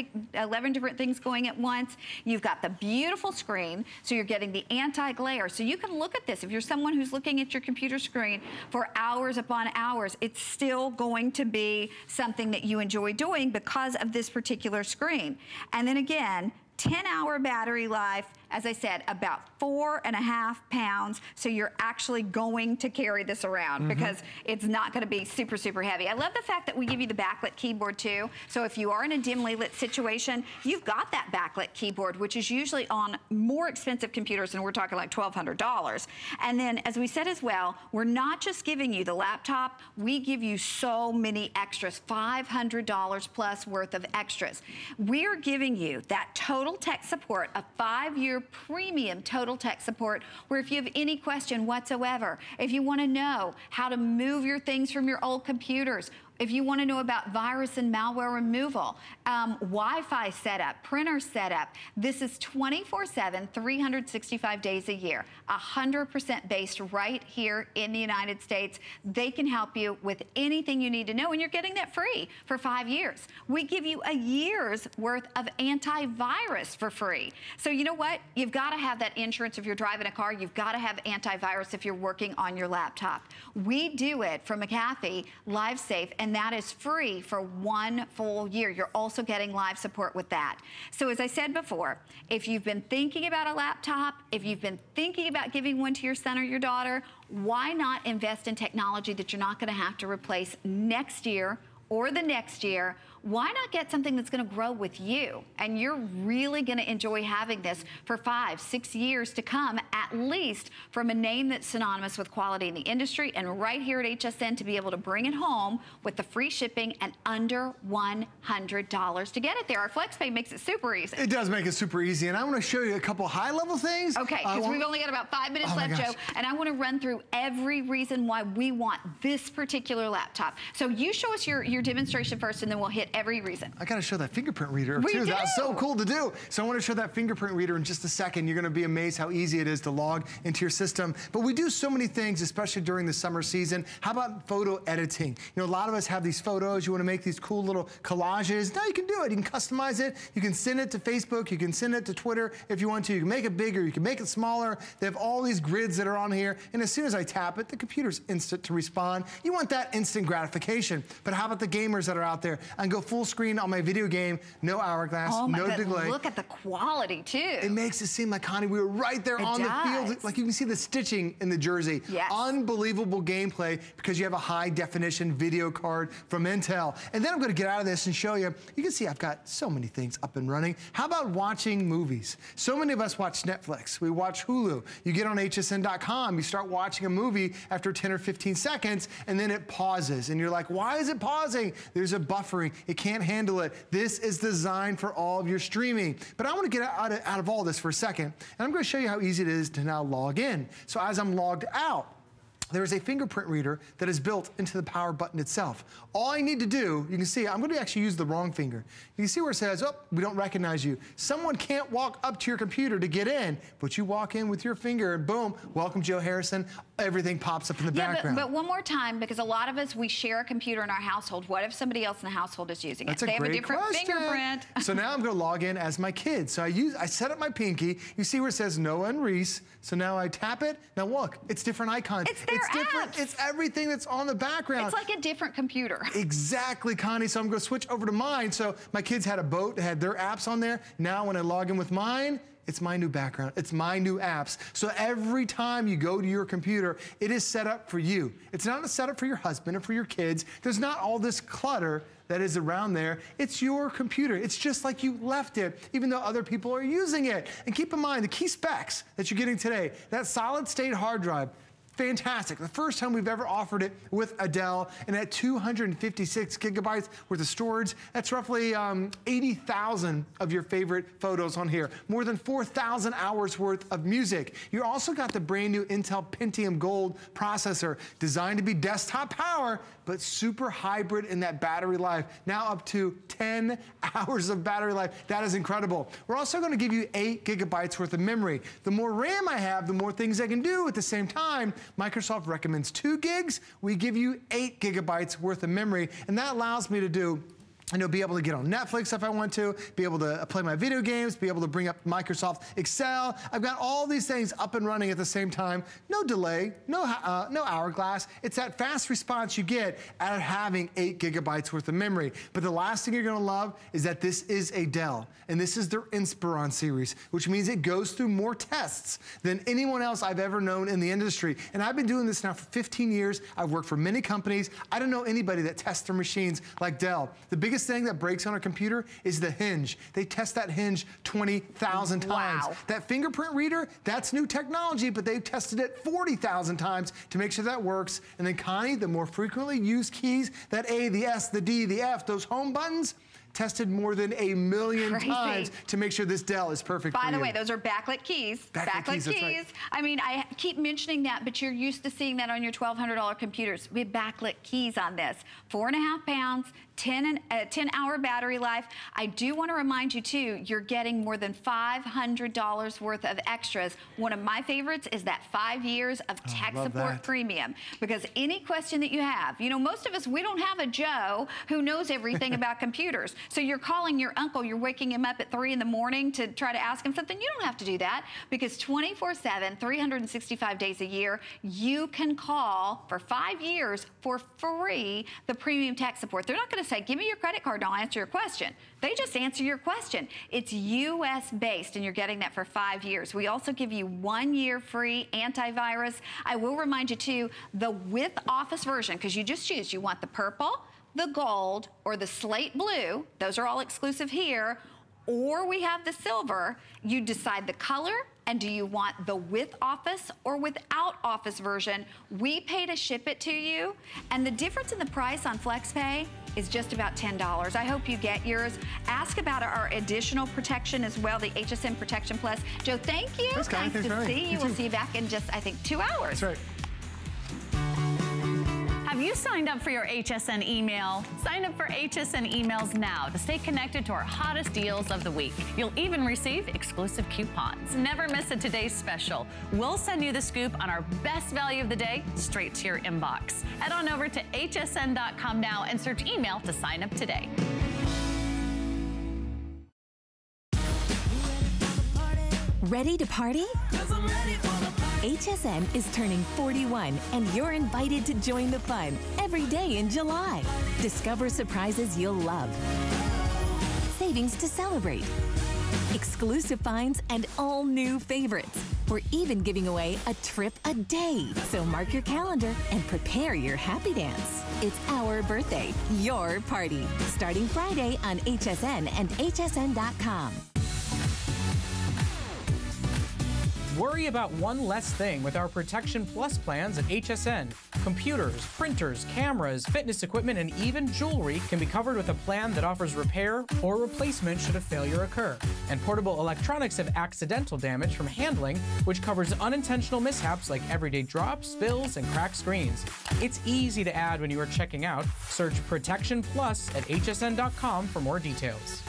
different things going at once. You've got the beautiful screen, so you're getting the anti-glare. So you can look at this. If you're someone who's looking at your computer screen for hours upon hours, it's still going to be something that you enjoy doing because of this particular screen. And then again, 10-hour battery life, as I said, about 4.5 pounds. So you're actually going to carry this around because it's not going to be super, super heavy. I love the fact that we give you the backlit keyboard too. So if you are in a dimly lit situation, you've got that backlit keyboard, which is usually on more expensive computers, and we're talking like $1,200. And then, as we said as well, we're not just giving you the laptop, we give you so many extras, $500 plus worth of extras. We're giving you that total tech support, a 5-year premium total tech support, where if you have any question whatsoever, if you want to know how to move your things from your old computers, if you want to know about virus and malware removal, Wi-Fi setup, printer setup, this is 24/7, 365 days a year, 100% based right here in the United States. They can help you with anything you need to know, and you're getting that free for 5 years. We give you a year's worth of antivirus for free. So you know what? You've got to have that insurance if you're driving a car. You've got to have antivirus if you're working on your laptop. We do it from McAfee LiveSafe, and that is free for 1 full year. You're also getting live support with that. So as I said before, if you've been thinking about a laptop, if you've been thinking about giving one to your son or your daughter, why not invest in technology that you're not going to have to replace next year or the next year? Why not get something that's going to grow with you? And you're really going to enjoy having this for 5, 6 years to come, at least from a name that's synonymous with quality in the industry. And right here at HSN, to be able to bring it home with the free shipping and under $100 to get it there. Our FlexPay makes it super easy. It does make it super easy. And I want to show you a couple high-level things. Okay, because we've only got about 5 minutes left, Joe. And I want to run through every reason why we want this particular laptop. So you show us your demonstration first, and then we'll hit every reason. I gotta show that fingerprint reader too. That's so cool to do. So I wanna show that fingerprint reader in just a second. You're gonna be amazed how easy it is to log into your system. But we do so many things, especially during the summer season. How about photo editing? You know, a lot of us have these photos. You wanna make these cool little collages. Now you can do it. You can customize it. You can send it to Facebook. You can send it to Twitter if you want to. You can make it bigger. You can make it smaller. They have all these grids that are on here. And as soon as I tap it, the computer's instant to respond. You want that instant gratification. But how about the gamers that are out there? I can go full screen on my video game, no hourglass, no delay. Look at the quality too. It makes it seem like, Connie, we were right there on the field. Like you can see the stitching in the jersey. Yes. Unbelievable gameplay because you have a high definition video card from Intel. And then I'm gonna get out of this and show you, you can see I've got so many things up and running. How about watching movies? So many of us watch Netflix, we watch Hulu. You get on hsn.com, you start watching a movie after 10 or 15 seconds and then it pauses. And you're like, why is it pausing? There's a buffering. It can't handle it. This is designed for all of your streaming. But I want to get out of all this for a second, and I'm going to show you how easy it is to now log in. So as I'm logged out, there is a fingerprint reader that is built into the power button itself. All I need to do, you can see, I'm going to actually use the wrong finger. You can see where it says, oh, we don't recognize you. Someone can't walk up to your computer to get in, but you walk in with your finger and boom, welcome Joe Harrison. Everything pops up in the background. But one more time, because a lot of us, we share a computer in our household. What if somebody else in the household is using it? They have a different fingerprint. So now I'm going to log in as my kid. So I set up my pinky. You see where it says Noah and Reese. So now I tap it. Now look, it's different icons. It's different. It's everything that's on the background. It's like a different computer. Exactly, Connie. So I'm going to switch over to mine. So my kids had a boat, had their apps on there. Now when I log in with mine, it's my new background. It's my new apps. So every time you go to your computer, it is set up for you. It's not a setup for your husband or for your kids. There's not all this clutter that is around there. It's your computer. It's just like you left it, even though other people are using it. And keep in mind the key specs that you're getting today, that solid state hard drive, fantastic. The first time we've ever offered it with Dell, and at 256 gigabytes worth of storage, that's roughly 80,000 of your favorite photos on here. More than 4,000 hours worth of music. You also got the brand new Intel Pentium Gold processor, designed to be desktop power, but super hybrid in that battery life. Now up to 10 hours of battery life. That is incredible. We're also gonna give you 8 gigabytes worth of memory. The more RAM I have, the more things I can do at the same time. Microsoft recommends 2 gigs. We give you 8 gigabytes worth of memory, and that allows me to do And you'll be able to get on Netflix if I want to, be able to play my video games, be able to bring up Microsoft Excel. I've got all these things up and running at the same time. No delay, no hourglass. It's that fast response you get out of having 8 gigabytes worth of memory. But the last thing you're gonna love is that this is a Dell, and this is their Inspiron series, which means it goes through more tests than anyone else I've ever known in the industry. And I've been doing this now for 15 years. I've worked for many companies. I don't know anybody that tests their machines like Dell. The biggest thing that breaks on a computer is the hinge. They test that hinge 20,000 times. Wow. That fingerprint reader, that's new technology, but they've tested it 40,000 times to make sure that works. And then Connie, the more frequently used keys, that A, the S, the D, the F, those home buttons, tested more than 1,000,000 times to make sure this Dell is perfect for you. By the way, those are backlit keys. Backlit keys. Right. I mean, I keep mentioning that, but you're used to seeing that on your $1,200 computers. We have backlit keys on this. 4.5 pounds, 10-hour battery life. I do want to remind you, too, you're getting more than $500 worth of extras. One of my favorites is that 5 years of tech support premium, because any question that you have, you know, most of us, we don't have a Joe who knows everything about computers. So you're calling your uncle, you're waking him up at 3 in the morning to try to ask him something. You don't have to do that, because 24/7, 365 days a year, you can call for 5 years for free the premium tech support. They're not going to say, give me your credit card and I'll answer your question. They just answer your question. It's U.S. based, and you're getting that for 5 years. We also give you 1 year free antivirus. I will remind you, too, the with Office version, because you just choose. You want the purple, the gold, or the slate blue. Those are all exclusive here. Or we have the silver. You decide the color. And do you want the with Office or without Office version? We pay to ship it to you. And the difference in the price on FlexPay is just about $10. I hope you get yours. Ask about our additional protection as well, the HSN Protection Plus. Joe, thank you. Nice to see you. We'll see you back in just, I think, 2 hours. That's right. Have you signed up for your HSN email? Sign up for HSN emails now to stay connected to our hottest deals of the week. You'll even receive exclusive coupons. Never miss a today's special. We'll send you the scoop on our best value of the day straight to your inbox. Head on over to hsn.com now and search email to sign up today. Ready to party? 'Cause I'm ready for the party. HSN is turning 41, and you're invited to join the fun every day in July. Discover surprises you'll love, savings to celebrate, exclusive finds, and all new favorites. We're even giving away a trip a day. So mark your calendar and prepare your happy dance. It's our birthday, your party. Starting Friday on HSN and hsn.com. Worry about one less thing with our Protection Plus plans at HSN. Computers, printers, cameras, fitness equipment, and even jewelry can be covered with a plan that offers repair or replacement should a failure occur. And portable electronics have accidental damage from handling, which covers unintentional mishaps like everyday drops, spills, and cracked screens. It's easy to add when you are checking out. Search Protection Plus at hsn.com for more details.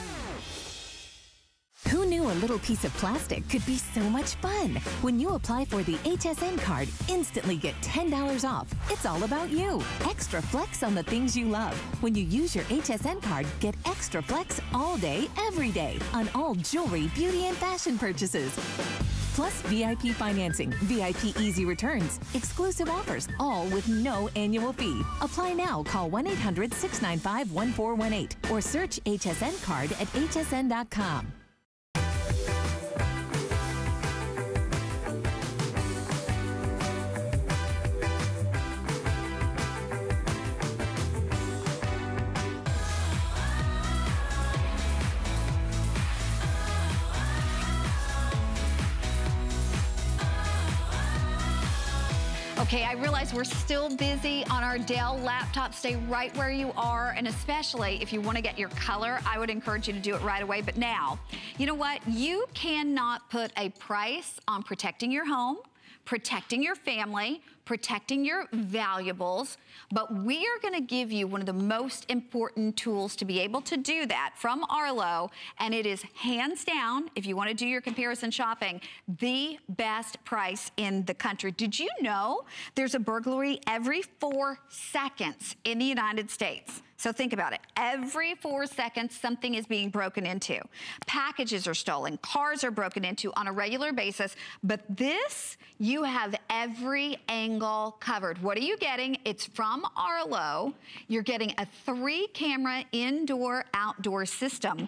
Who knew a little piece of plastic could be so much fun? When you apply for the HSN card, instantly get $10 off. It's all about you. Extra flex on the things you love. When you use your HSN card, get extra flex all day, every day on all jewelry, beauty, and fashion purchases. Plus VIP financing, VIP easy returns, exclusive offers, all with no annual fee. Apply now. Call 1-800-695-1418 or search HSN card at hsn.com. Okay, I realize we're still busy on our Dell laptop. Stay right where you are, and especially if you want to get your color, I would encourage you to do it right away. But now, you know what? You cannot put a price on protecting your home, protecting your family, protecting your valuables, but we are gonna give you one of the most important tools to be able to do that from Arlo, and it is hands down, if you wanna do your comparison shopping, the best price in the country. Did you know there's a burglary every 4 seconds in the United States? So think about it. Every 4 seconds, something is being broken into. Packages are stolen, cars are broken into on a regular basis, but this, you have every angle covered. What are you getting? It's from Arlo. You're getting a 3-camera indoor-outdoor system.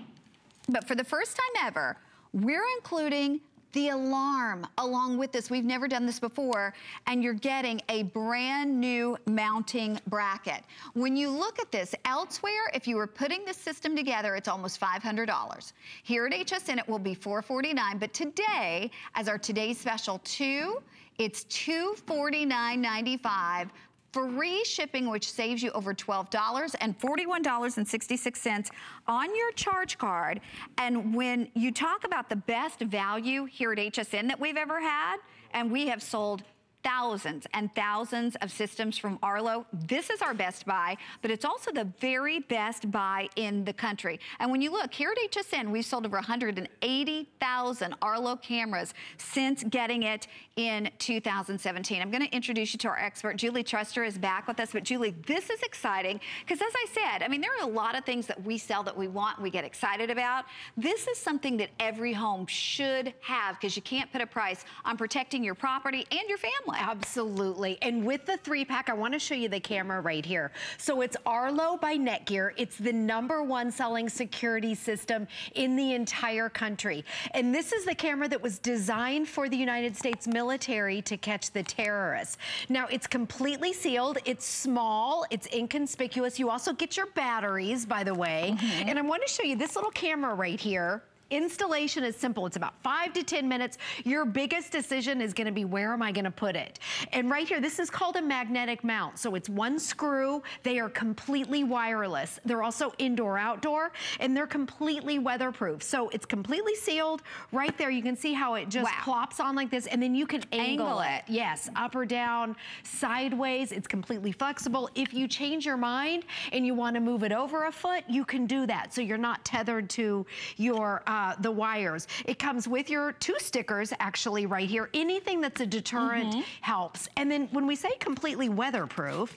But for the first time ever, we're including the alarm along with this. We've never done this before, and you're getting a brand new mounting bracket. When you look at this elsewhere, if you were putting this system together, it's almost $500. Here at HSN, it will be $449, but today, as our today's special two, it's $249.95. Free shipping, which saves you over $12 and $41.66 on your charge card. And when you talk about the best value here at HSN that we've ever had, and we have sold thousands and thousands of systems from Arlo. This is our best buy, but it's also the very best buy in the country. And when you look, here at HSN, we've sold over 180,000 Arlo cameras since getting it in 2017. I'm gonna introduce you to our expert. Julie Truster is back with us, but Julie, this is exciting, because as I said, I mean, there are a lot of things that we sell that we want, we get excited about. This is something that every home should have, because you can't put a price on protecting your property and your family. Absolutely. And with the 3-pack, I want to show you the camera right here. So it's Arlo by Netgear. It's the #1 selling security system in the entire country. And this is the camera that was designed for the United States military to catch the terrorists. Now, it's completely sealed. It's small. It's inconspicuous. You also get your batteries, by the way. Mm-hmm. And I want to show you this little camera right here. Installation is simple. It's about 5 to 10 minutes. Your biggest decision is going to be, where am I going to put it? And right here, this is called a magnetic mount. So it's one screw. They are completely wireless. They're also indoor-outdoor, and they're completely weatherproof. So it's completely sealed. Right there, you can see how it just plops on like this, and then you can angle it. Yes, up or down, sideways. It's completely flexible. If you change your mind and you want to move it over a foot, you can do that. So you're not tethered to your the wires. It comes with your 2 stickers, actually, right here. Anything that's a deterrent helps. And then when we say completely weatherproof,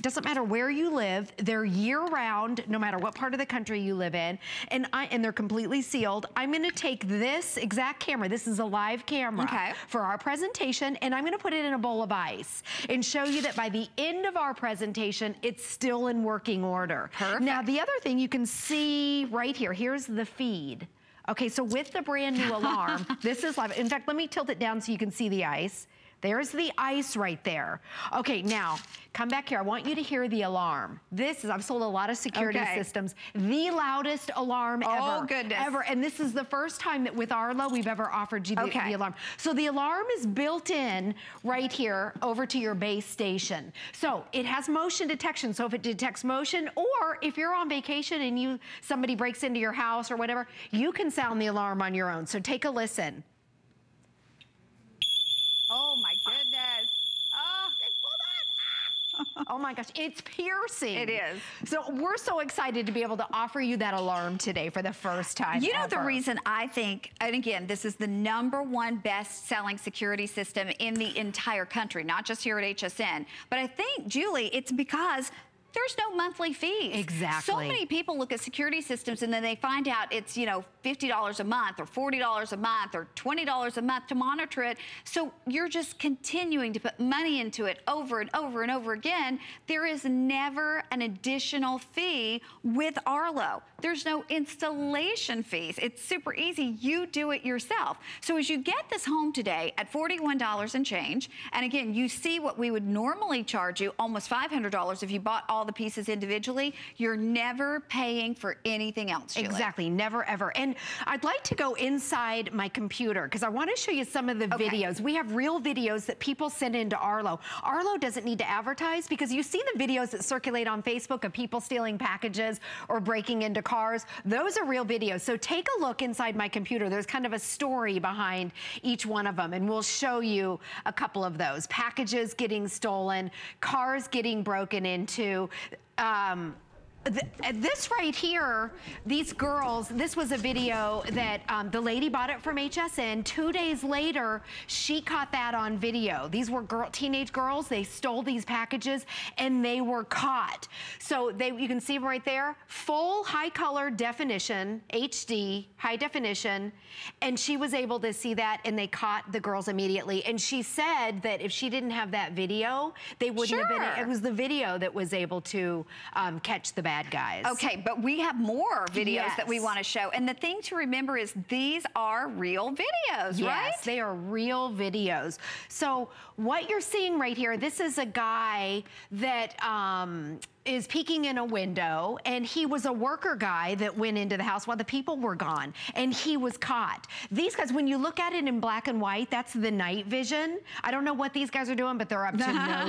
doesn't matter where you live, they're year-round, no matter what part of the country you live in, and they're completely sealed. I'm going to take this exact camera, this is a live camera, for our presentation, and I'm going to put it in a bowl of ice and show you that by the end of our presentation, it's still in working order. Perfect. Now, the other thing you can see right here, here's the feed. Okay, so with the brand new alarm, this is live. In fact, let me tilt it down so you can see the ice. There's the ice right there. Okay, now, come back here. I want you to hear the alarm. This is, I've sold a lot of security systems. The loudest alarm ever. Oh, goodness. Ever. And this is the first time that with Arlo, we've ever offered you the alarm. So the alarm is built in right here over to your base station. So it has motion detection. So if it detects motion, or if you're on vacation and somebody breaks into your house or whatever, you can sound the alarm on your own. So take a listen. Oh, my goodness. Oh, hold on. Oh, my gosh. It's piercing. It is. So we're so excited to be able to offer you that alarm today for the first time ever. You know, the reason I think, and again, this is the #1 best-selling security system in the entire country, not just here at HSN. But I think, Julie, it's because there's no monthly fees. Exactly. So many people look at security systems and then they find out it's, you know, $50 a month or $40 a month or $20 a month to monitor it. So you're just continuing to put money into it over and over and over again. There is never an additional fee with Arlo. There's no installation fees. It's super easy. You do it yourself. So as you get this home today at $41 and change, and again, you see what we would normally charge you, almost $500 if you bought all all the pieces individually, you're never paying for anything else, Julie. Exactly, never ever. And I'd like to go inside my computer because I want to show you some of the videos. We have real videos that people send into Arlo. Arlo doesn't need to advertise because you see the videos that circulate on Facebook of people stealing packages or breaking into cars. Those are real videos. So take a look inside my computer. There's kind of a story behind each one of them, and we'll show you a couple of those. Packages getting stolen, cars getting broken into. This right here, these girls, this was a video that the lady bought it from HSN. 2 days later, she caught that on video. These were teenage girls. They stole these packages and they were caught. So you can see them right there. Full high color definition, HD, high definition. And she was able to see that and they caught the girls immediately. And she said that if she didn't have that video, they wouldn't have been. It was the video that was able to catch the bag. Guys. Okay, but we have more videos that we want to show. And the thing to remember is these are real videos, right? Yes, they are real videos. So what you're seeing right here, this is a guy that is peeking in a window, and he was a worker guy that went into the house while the people were gone, and he was caught. These guys, when you look at it in black and white, that's the night vision. I don't know what these guys are doing, but they're up to no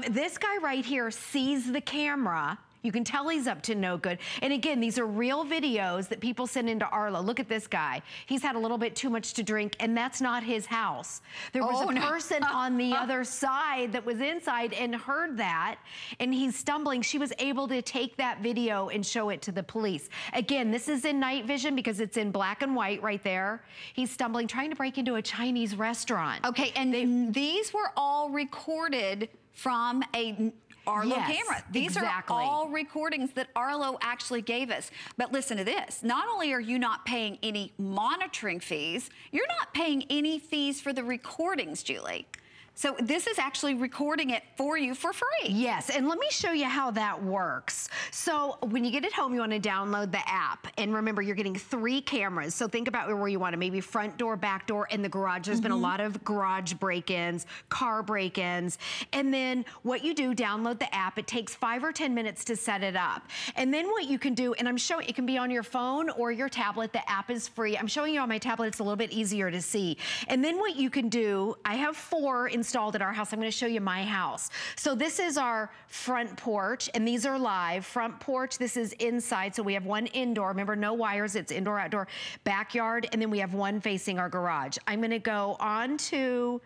good. This guy right here sees the camera. You can tell he's up to no good. And again, these are real videos that people send into Arlo. Look at this guy. He's had a little bit too much to drink, and that's not his house. There was a person on the other side that was inside and heard that, and he's stumbling. She was able to take that video and show it to the police. Again, this is in night vision because it's in black and white right there. He's stumbling, trying to break into a Chinese restaurant. Okay, and these were all recorded from a Arlo camera. These are all recordings that Arlo actually gave us. But listen to this. Not only are you not paying any monitoring fees, you're not paying any fees for the recordings, Julie. So this is actually recording it for you for free. Yes, and let me show you how that works. So when you get it home, you want to download the app. And remember, you're getting 3 cameras. So think about where you want to, maybe front door, back door, and the garage. There's been a lot of garage break-ins, car break-ins. And then what you do, download the app. It takes 5 or 10 minutes to set it up. And then what you can do, and I'm showing, it can be on your phone or your tablet. The app is free. I'm showing you on my tablet. It's a little bit easier to see. And then what you can do, I have 4 installed at our house. I'm going to show you my house. So this is our front porch, and these are live. Front porch, this is inside, so we have one indoor. Remember, no wires. It's indoor, outdoor, backyard, and then we have one facing our garage. I'm going to go on to,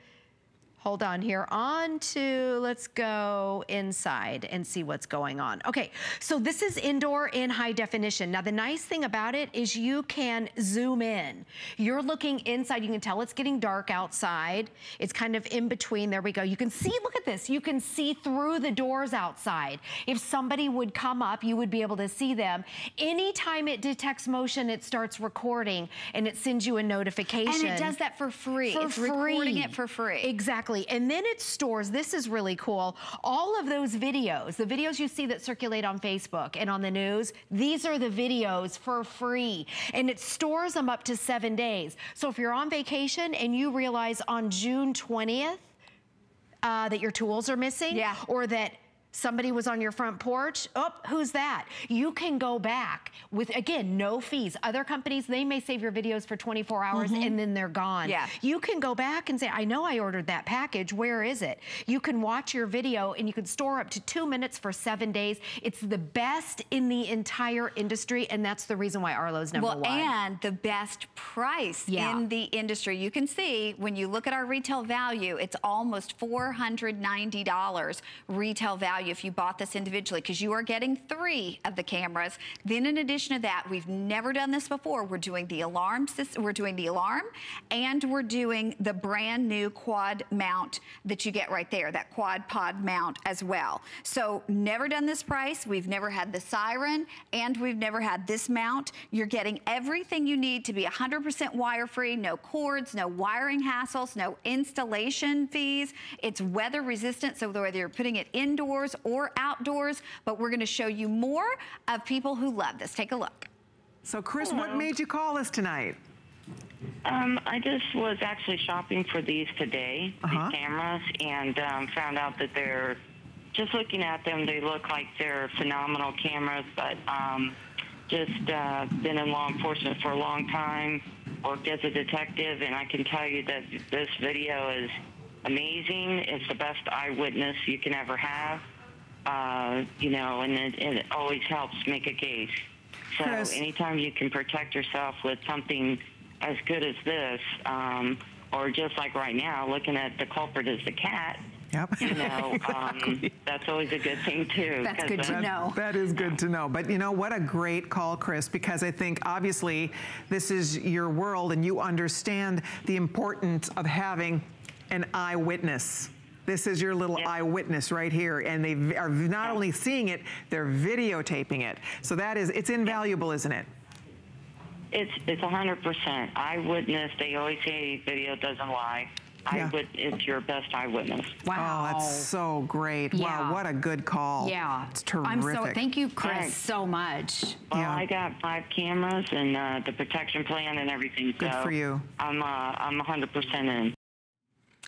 hold on here, on to, let's go inside and see what's going on. Okay, so this is indoor in high definition. Now, the nice thing about it is you can zoom in. You're looking inside. You can tell it's getting dark outside. It's kind of in between. There we go. You can see, look at this. You can see through the doors outside. If somebody would come up, you would be able to see them. Anytime it detects motion, it starts recording, and it sends you a notification. And it does that for free. It's recording it for free. Exactly. And then it stores, this is really cool, all of those videos, the videos you see that circulate on Facebook and on the news, these are the videos for free. And it stores them up to 7 days. So if you're on vacation and you realize on June 20th that your tools are missing, or that somebody was on your front porch, oh, who's that? You can go back with, again, no fees. Other companies, they may save your videos for 24 hours and then they're gone. You can go back and say, I know I ordered that package, where is it? You can watch your video and you can store up to 2 minutes for 7 days. It's the best in the entire industry, and that's the reason why Arlo's number 1. And the best price in the industry. You can see, when you look at our retail value, it's almost $490 retail value if you bought this individually, because you are getting 3 of the cameras. Then in addition to that, we've never done this before. We're doing the alarm system, we're doing the alarm, and we're doing the brand new quad mount that you get right there, that quad pod mount as well. So never done this price. We've never had the siren, and we've never had this mount. You're getting everything you need to be 100% wire free, no cords, no wiring hassles, no installation fees. It's weather resistant, so whether you're putting it indoors or outdoors, but we're going to show you more of people who love this. Take a look. So Chris, what made you call us tonight? I just was actually shopping for these today, these cameras, and found out that they're just looking at them, they look like they're phenomenal cameras, but just been in law enforcement for a long time, worked as a detective, and I can tell you that this video is amazing. It's the best eyewitness you can ever have, you know, and it always helps make a case. So anytime you can protect yourself with something as good as this, or just like right now, looking at the culprit as the cat, yep. You know, exactly. That's always a good thing too. That's good to know. That is good to know. But you know, what a great call, Chris, because I think obviously this is your world and you understand the importance of having an eyewitness. This is your little yep. eyewitness right here, and they are not only seeing it, they're videotaping it. So that is, it's invaluable, isn't it? It's 100%. Eyewitness, they always say video doesn't lie. Yeah. It's your best eyewitness. Wow. Oh, that's so great. Yeah. Wow, what a good call. Yeah. It's terrific. Thank you, Chris, so much. Well, yeah. I got 5 cameras and the protection plan and everything. Good for you. I'm 100% in.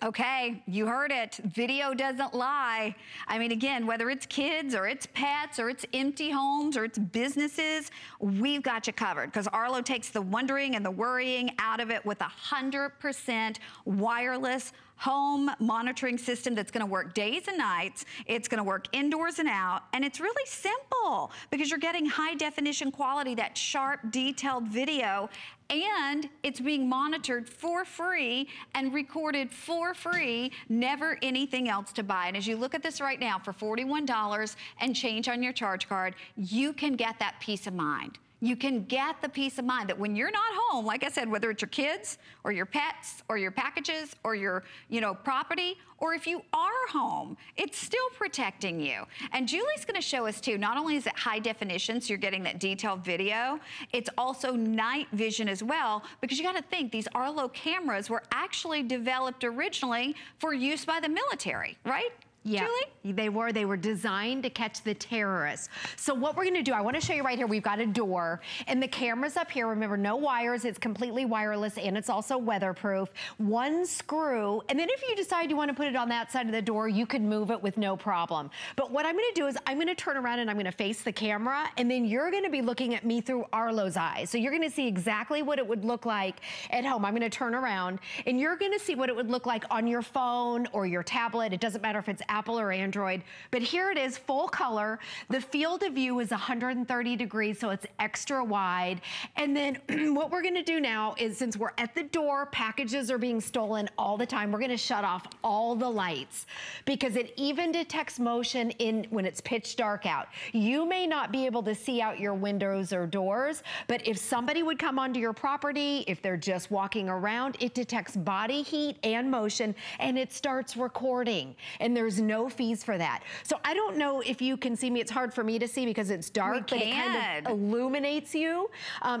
Okay, you heard it. Video doesn't lie. I mean, again, whether it's kids or it's pets or it's empty homes or it's businesses, we've got you covered, because Arlo takes the wondering and the worrying out of it with 100% wireless home monitoring system that's going to work days and nights. It's going to work indoors and out, and it's really simple because you're getting high definition quality, that sharp, detailed video, and it's being monitored for free and recorded for free, never anything else to buy. And as you look at this right now, for $41 and change on your charge card, you can get that peace of mind. You can get the peace of mind that when you're not home, like I said, whether it's your kids or your pets or your packages or your, you know, property, or if you are home, it's still protecting you. And Julie's gonna show us too, not only is it high definition, so you're getting that detailed video, it's also night vision as well, because you gotta think, these Arlo cameras were actually developed originally for use by the military, right? Yeah, Julie? They were designed to catch the terrorists. So what we're gonna do, I wanna show you right here, we've got a door, and the camera's up here, remember, no wires, it's completely wireless, and it's also weatherproof. One screw, and then if you decide you wanna put it on that side of the door, you can move it with no problem. But what I'm gonna do is I'm gonna turn around and I'm gonna face the camera, and then you're gonna be looking at me through Arlo's eyes. So you're gonna see exactly what it would look like at home. I'm gonna turn around, and you're gonna see what it would look like on your phone or your tablet. It doesn't matter if it's Apple or Android, but here it is, full color. The field of view is 130 degrees, so it's extra wide. And then what we're gonna do now is, since we're at the door, packages are being stolen all the time, we're gonna shut off all the lights, because it even detects motion in when it's pitch dark out. You may not be able to see out your windows or doors, but if somebody would come onto your property, if they're just walking around, it detects body heat and motion, and it starts recording. And there's no fees for that. So I don't know if you can see me. It's hard for me to see because it's dark, but it kind of illuminates you.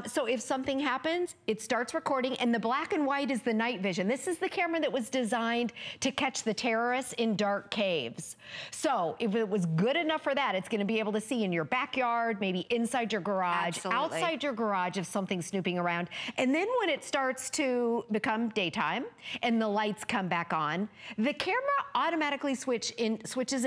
So if something happens, it starts recording, and the black and white is the night vision. This is the camera that was designed to catch the terrorists in dark caves. So if it was good enough for that, it's gonna be able to see in your backyard, maybe inside your garage, outside your garage if something's snooping around. And then when it starts to become daytime and the lights come back on, the camera automatically switches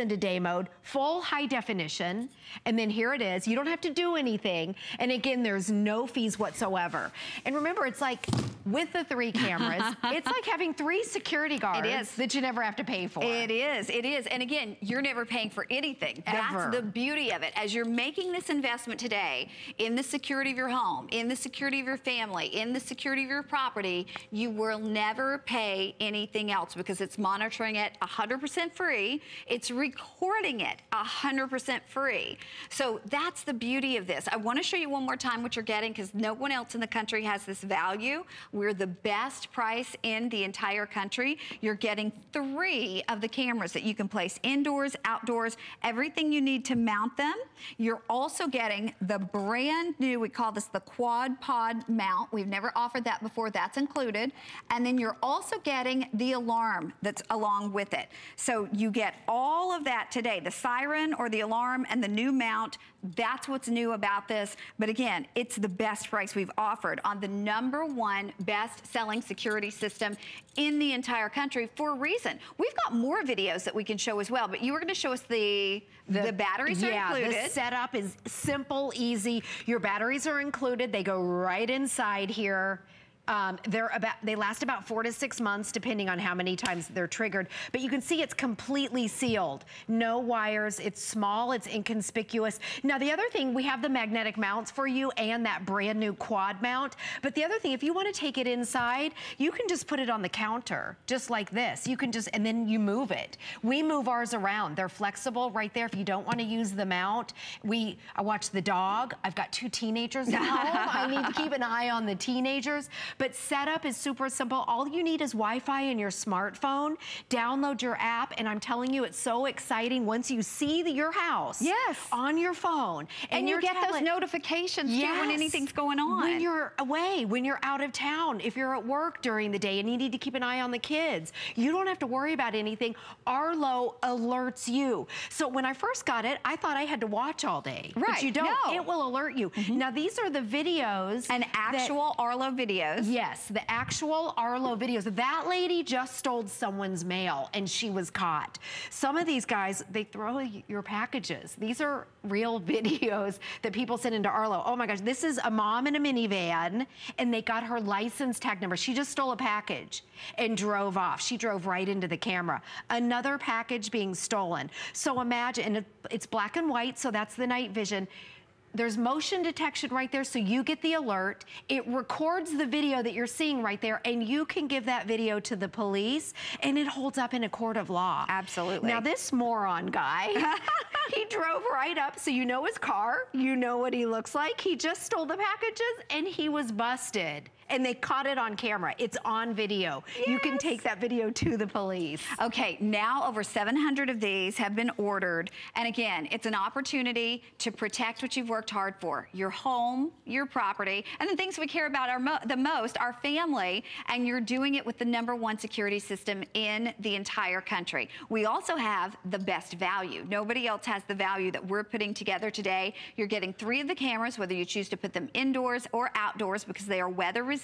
into day mode, full high definition, and then here it is. You don't have to do anything, and again, there's no fees whatsoever. And remember, it's like with the 3 cameras, it's like having 3 security guards that you never have to pay for. It is, it is. And again, you're never paying for anything. Ever. That's the beauty of it. As you're making this investment today in the security of your home, in the security of your family, in the security of your property, you will never pay anything else, because it's monitoring it 100% free. It's recording it 100% free. So that's the beauty of this. I want to show you one more time what you're getting, because no one else in the country has this value. We're the best price in the entire country. You're getting 3 of the cameras that you can place indoors, outdoors, everything you need to mount them. You're also getting the brand new, we call this the quad pod mount. We've never offered that before. That's included. And then you're also getting the alarm that's along with it. So you get all of that today, the siren or the alarm and the new mount. That's what's new about this. But again, it's the best price we've offered on the number 1 best-selling security system in the entire country for a reason. We've got more videos that we can show as well, but you were going to show us the batteries are included. Yeah, the setup is simple, easy. Your batteries are included. They go right inside here. They last about 4 to 6 months, depending on how many times they're triggered. But you can see it's completely sealed. No wires. It's small. It's inconspicuous. Now, the other thing, we have the magnetic mounts for you and that brand new quad mount. But the other thing, if you want to take it inside, you can just put it on the counter, just like this. You can just, and then you move it. We move ours around. They're flexible right there. If you don't want to use the mount, I watch the dog. I've got 2 teenagers at home. I need to keep an eye on the teenagers. But setup is super simple. All you need is Wi-Fi and your smartphone. Download your app, and I'm telling you, it's so exciting once you see your house on your phone. And you get those notifications too when anything's going on. When you're away, when you're out of town, if you're at work during the day and you need to keep an eye on the kids, you don't have to worry about anything. Arlo alerts you. So when I first got it, I thought I had to watch all day. Right. But you don't. No. It will alert you. Mm-hmm. Now, these are the videos. An actual Arlo video. Yes, the actual Arlo videos. That lady just stole someone's mail and she was caught. Some of these guys, they throw your packages. These are real videos that people send into Arlo. Oh my gosh, this is a mom in a minivan and they got her license tag number. She just stole a package and drove off. She drove right into the camera. Another package being stolen. So imagine, and it's black and white, so that's the night vision. There's motion detection right there, so you get the alert. It records the video that you're seeing right there, and you can give that video to the police, and it holds up in a court of law. Absolutely. Now, this moron guy, he drove right up, so you know his car, you know what he looks like. He just stole the packages, and he was busted. And they caught it on camera. It's on video. Yes. You can take that video to the police. Okay, now over 700 of these have been ordered. And again, it's an opportunity to protect what you've worked hard for. Your home, your property, and the things we care about the most, our family, and you're doing it with the #1 security system in the entire country. We also have the best value. Nobody else has the value that we're putting together today. You're getting 3 of the cameras, whether you choose to put them indoors or outdoors, because they are weather resistant.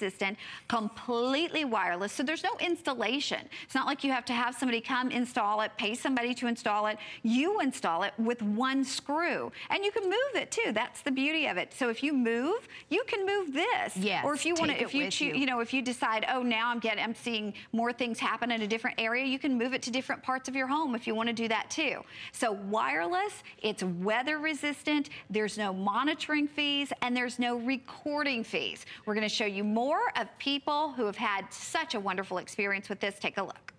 Completely wireless, so there's no installation. It's not like you have to have somebody come install it, pay somebody to install it. You install it with 1 screw, and you can move it too. That's the beauty of it. So if you move, you can move this. Yes. Or if you want to, if you choose, you know, if you decide, oh, now I'm seeing more things happen in a different area, you can move it to different parts of your home if you want to do that too. So wireless, it's weather resistant. There's no monitoring fees, and there's no recording fees. We're going to show you more of people who have had such a wonderful experience with this. Take a look.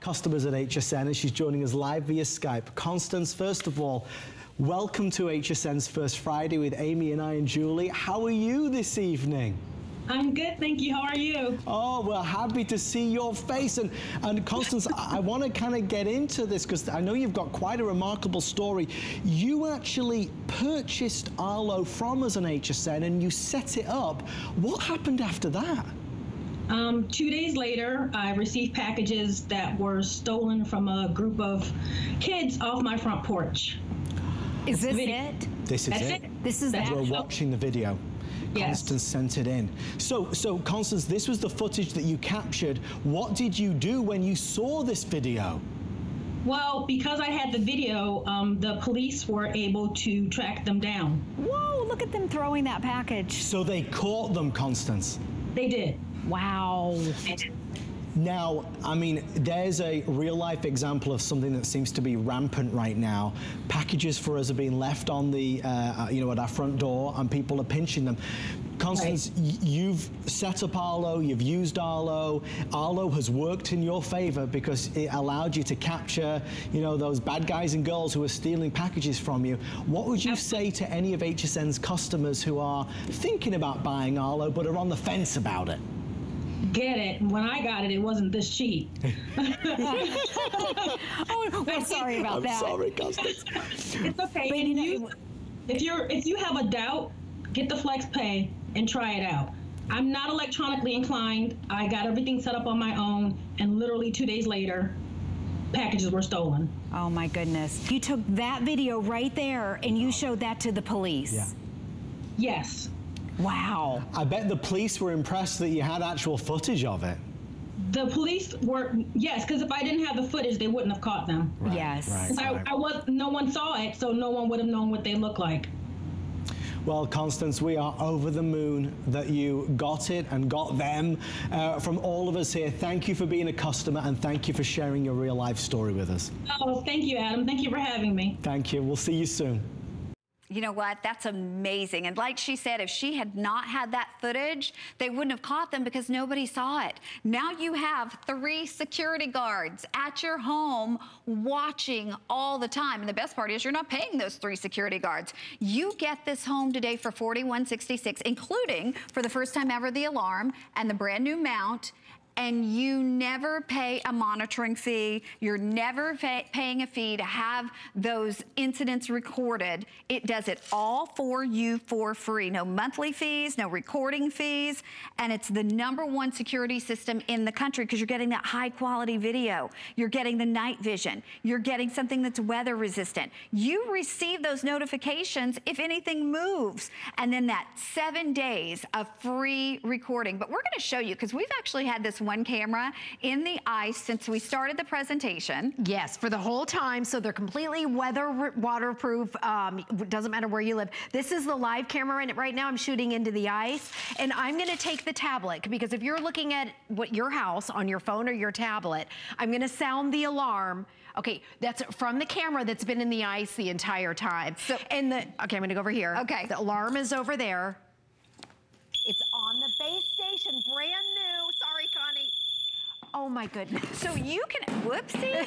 Customers at HSN, and she's joining us live via Skype. Constance, first of all, welcome to HSN's First Friday with Amy and I and Julie. How are you this evening? I'm good, thank you. How are you? Oh, we're happy to see your face. And Constance, I want to kind of get into this because I know you've got quite a remarkable story. You actually purchased Arlo from us on HSN and you set it up. What happened after that? 2 days later, I received packages that were stolen from a group of kids off my front porch. Is this it? This is it. This is that. We're watching the video. Constance sent it in. So Constance, this was the footage that you captured. What did you do when you saw this video? Well, because I had the video, the police were able to track them down. Whoa, look at them throwing that package. So they caught them, Constance? They did. Wow. They did. Now, I mean, there's a real-life example of something that seems to be rampant right now. Packages for us are being left on the, you know, at our front door, and people are pinching them. Constance, you've set up Arlo, you've used Arlo. Arlo has worked in your favor because it allowed you to capture, you know, those bad guys and girls who are stealing packages from you. What would you say to any of HSN's customers who are thinking about buying Arlo but are on the fence about it? Get it. When I got it, it wasn't this cheap. Oh, we're sorry about that. I'm sorry, Constance. It's okay. If you have a doubt, get the Flex Pay and try it out. I'm not electronically inclined. I got everything set up on my own, and literally 2 days later, packages were stolen. Oh my goodness! You took that video right there, and you showed that to the police. Yeah. Yes. Wow. I bet the police were impressed that you had actual footage of it. The police were, yes, because if I didn't have the footage, they wouldn't have caught them. Right, yes. Right, right. No one saw it, so no one would have known what they looked like. Well, Constance, we are over the moon that you got it and got them. From all of us here, thank you for being a customer and thank you for sharing your real life story with us. Oh, thank you, Adam. Thank you for having me. Thank you. We'll see you soon. You know what? That's amazing. And like she said, if she had not had that footage, they wouldn't have caught them because nobody saw it. Now you have 3 security guards at your home watching all the time. And the best part is you're not paying those 3 security guards. You get this home today for $41.66, including, for the first time ever, the alarm and the brand new mount. And you never pay a monitoring fee. You're never paying a fee to have those incidents recorded. It does it all for you for free. No monthly fees, no recording fees. And it's the #1 security system in the country because you're getting that high quality video. You're getting the night vision. You're getting something that's weather resistant. You receive those notifications if anything moves. And then that 7 days of free recording. But we're gonna show you because we've actually had this one camera in the ice since we started the presentation. Yes, for the whole time, so they're completely waterproof. Doesn't matter where you live. This is the live camera, and right now I'm shooting into the ice, and I'm gonna take the tablet, because if you're looking at what your house on your phone or your tablet, I'm gonna sound the alarm. Okay, that's from the camera that's been in the ice the entire time. So, and the, okay, I'm gonna go over here. Okay. The alarm is over there. It's on the base station, brand new. Sorry, Connie. Oh my goodness. So you can, whoopsie.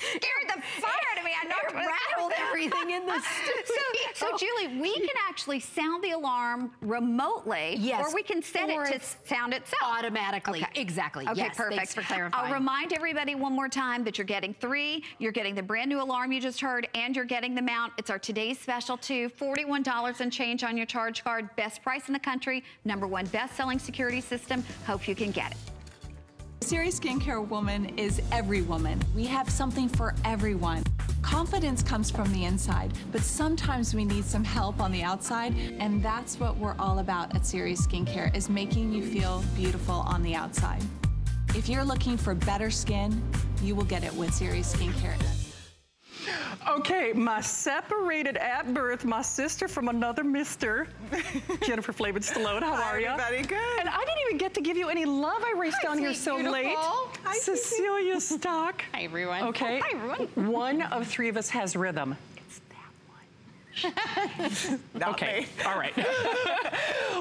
Scared the fire out of me. I knocked, rattled everything in the studio. So Julie, we can actually sound the alarm remotely, yes, or we can set it to sound itself. Automatically, okay. Exactly. Okay, yes, perfect. Thanks for clarifying. I'll remind everybody one more time that you're getting 3, you're getting the brand new alarm you just heard, and you're getting the mount. It's our today's special too, $41 and change on your charge card. Best price in the country, #1 best-selling security system. Hope you can get it. Serious Skincare Woman is every woman. We have something for everyone. Confidence comes from the inside, but sometimes we need some help on the outside, and that's what we're all about at Serious Skincare, is making you feel beautiful on the outside. If you're looking for better skin, you will get it with Serious Skincare. Okay, my separated at birth, my sister from another mister, Jennifer Flavin Stallone, how are you? Everybody good. And I didn't even get to give you any love. I raced down here so late. Hi, Cecilia Stock. Hi, everyone. Okay. Hi, everyone. One of 3 of us has rhythm. Okay, all right.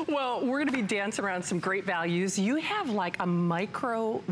Well, we're gonna be dancing around some great values. You have like a micro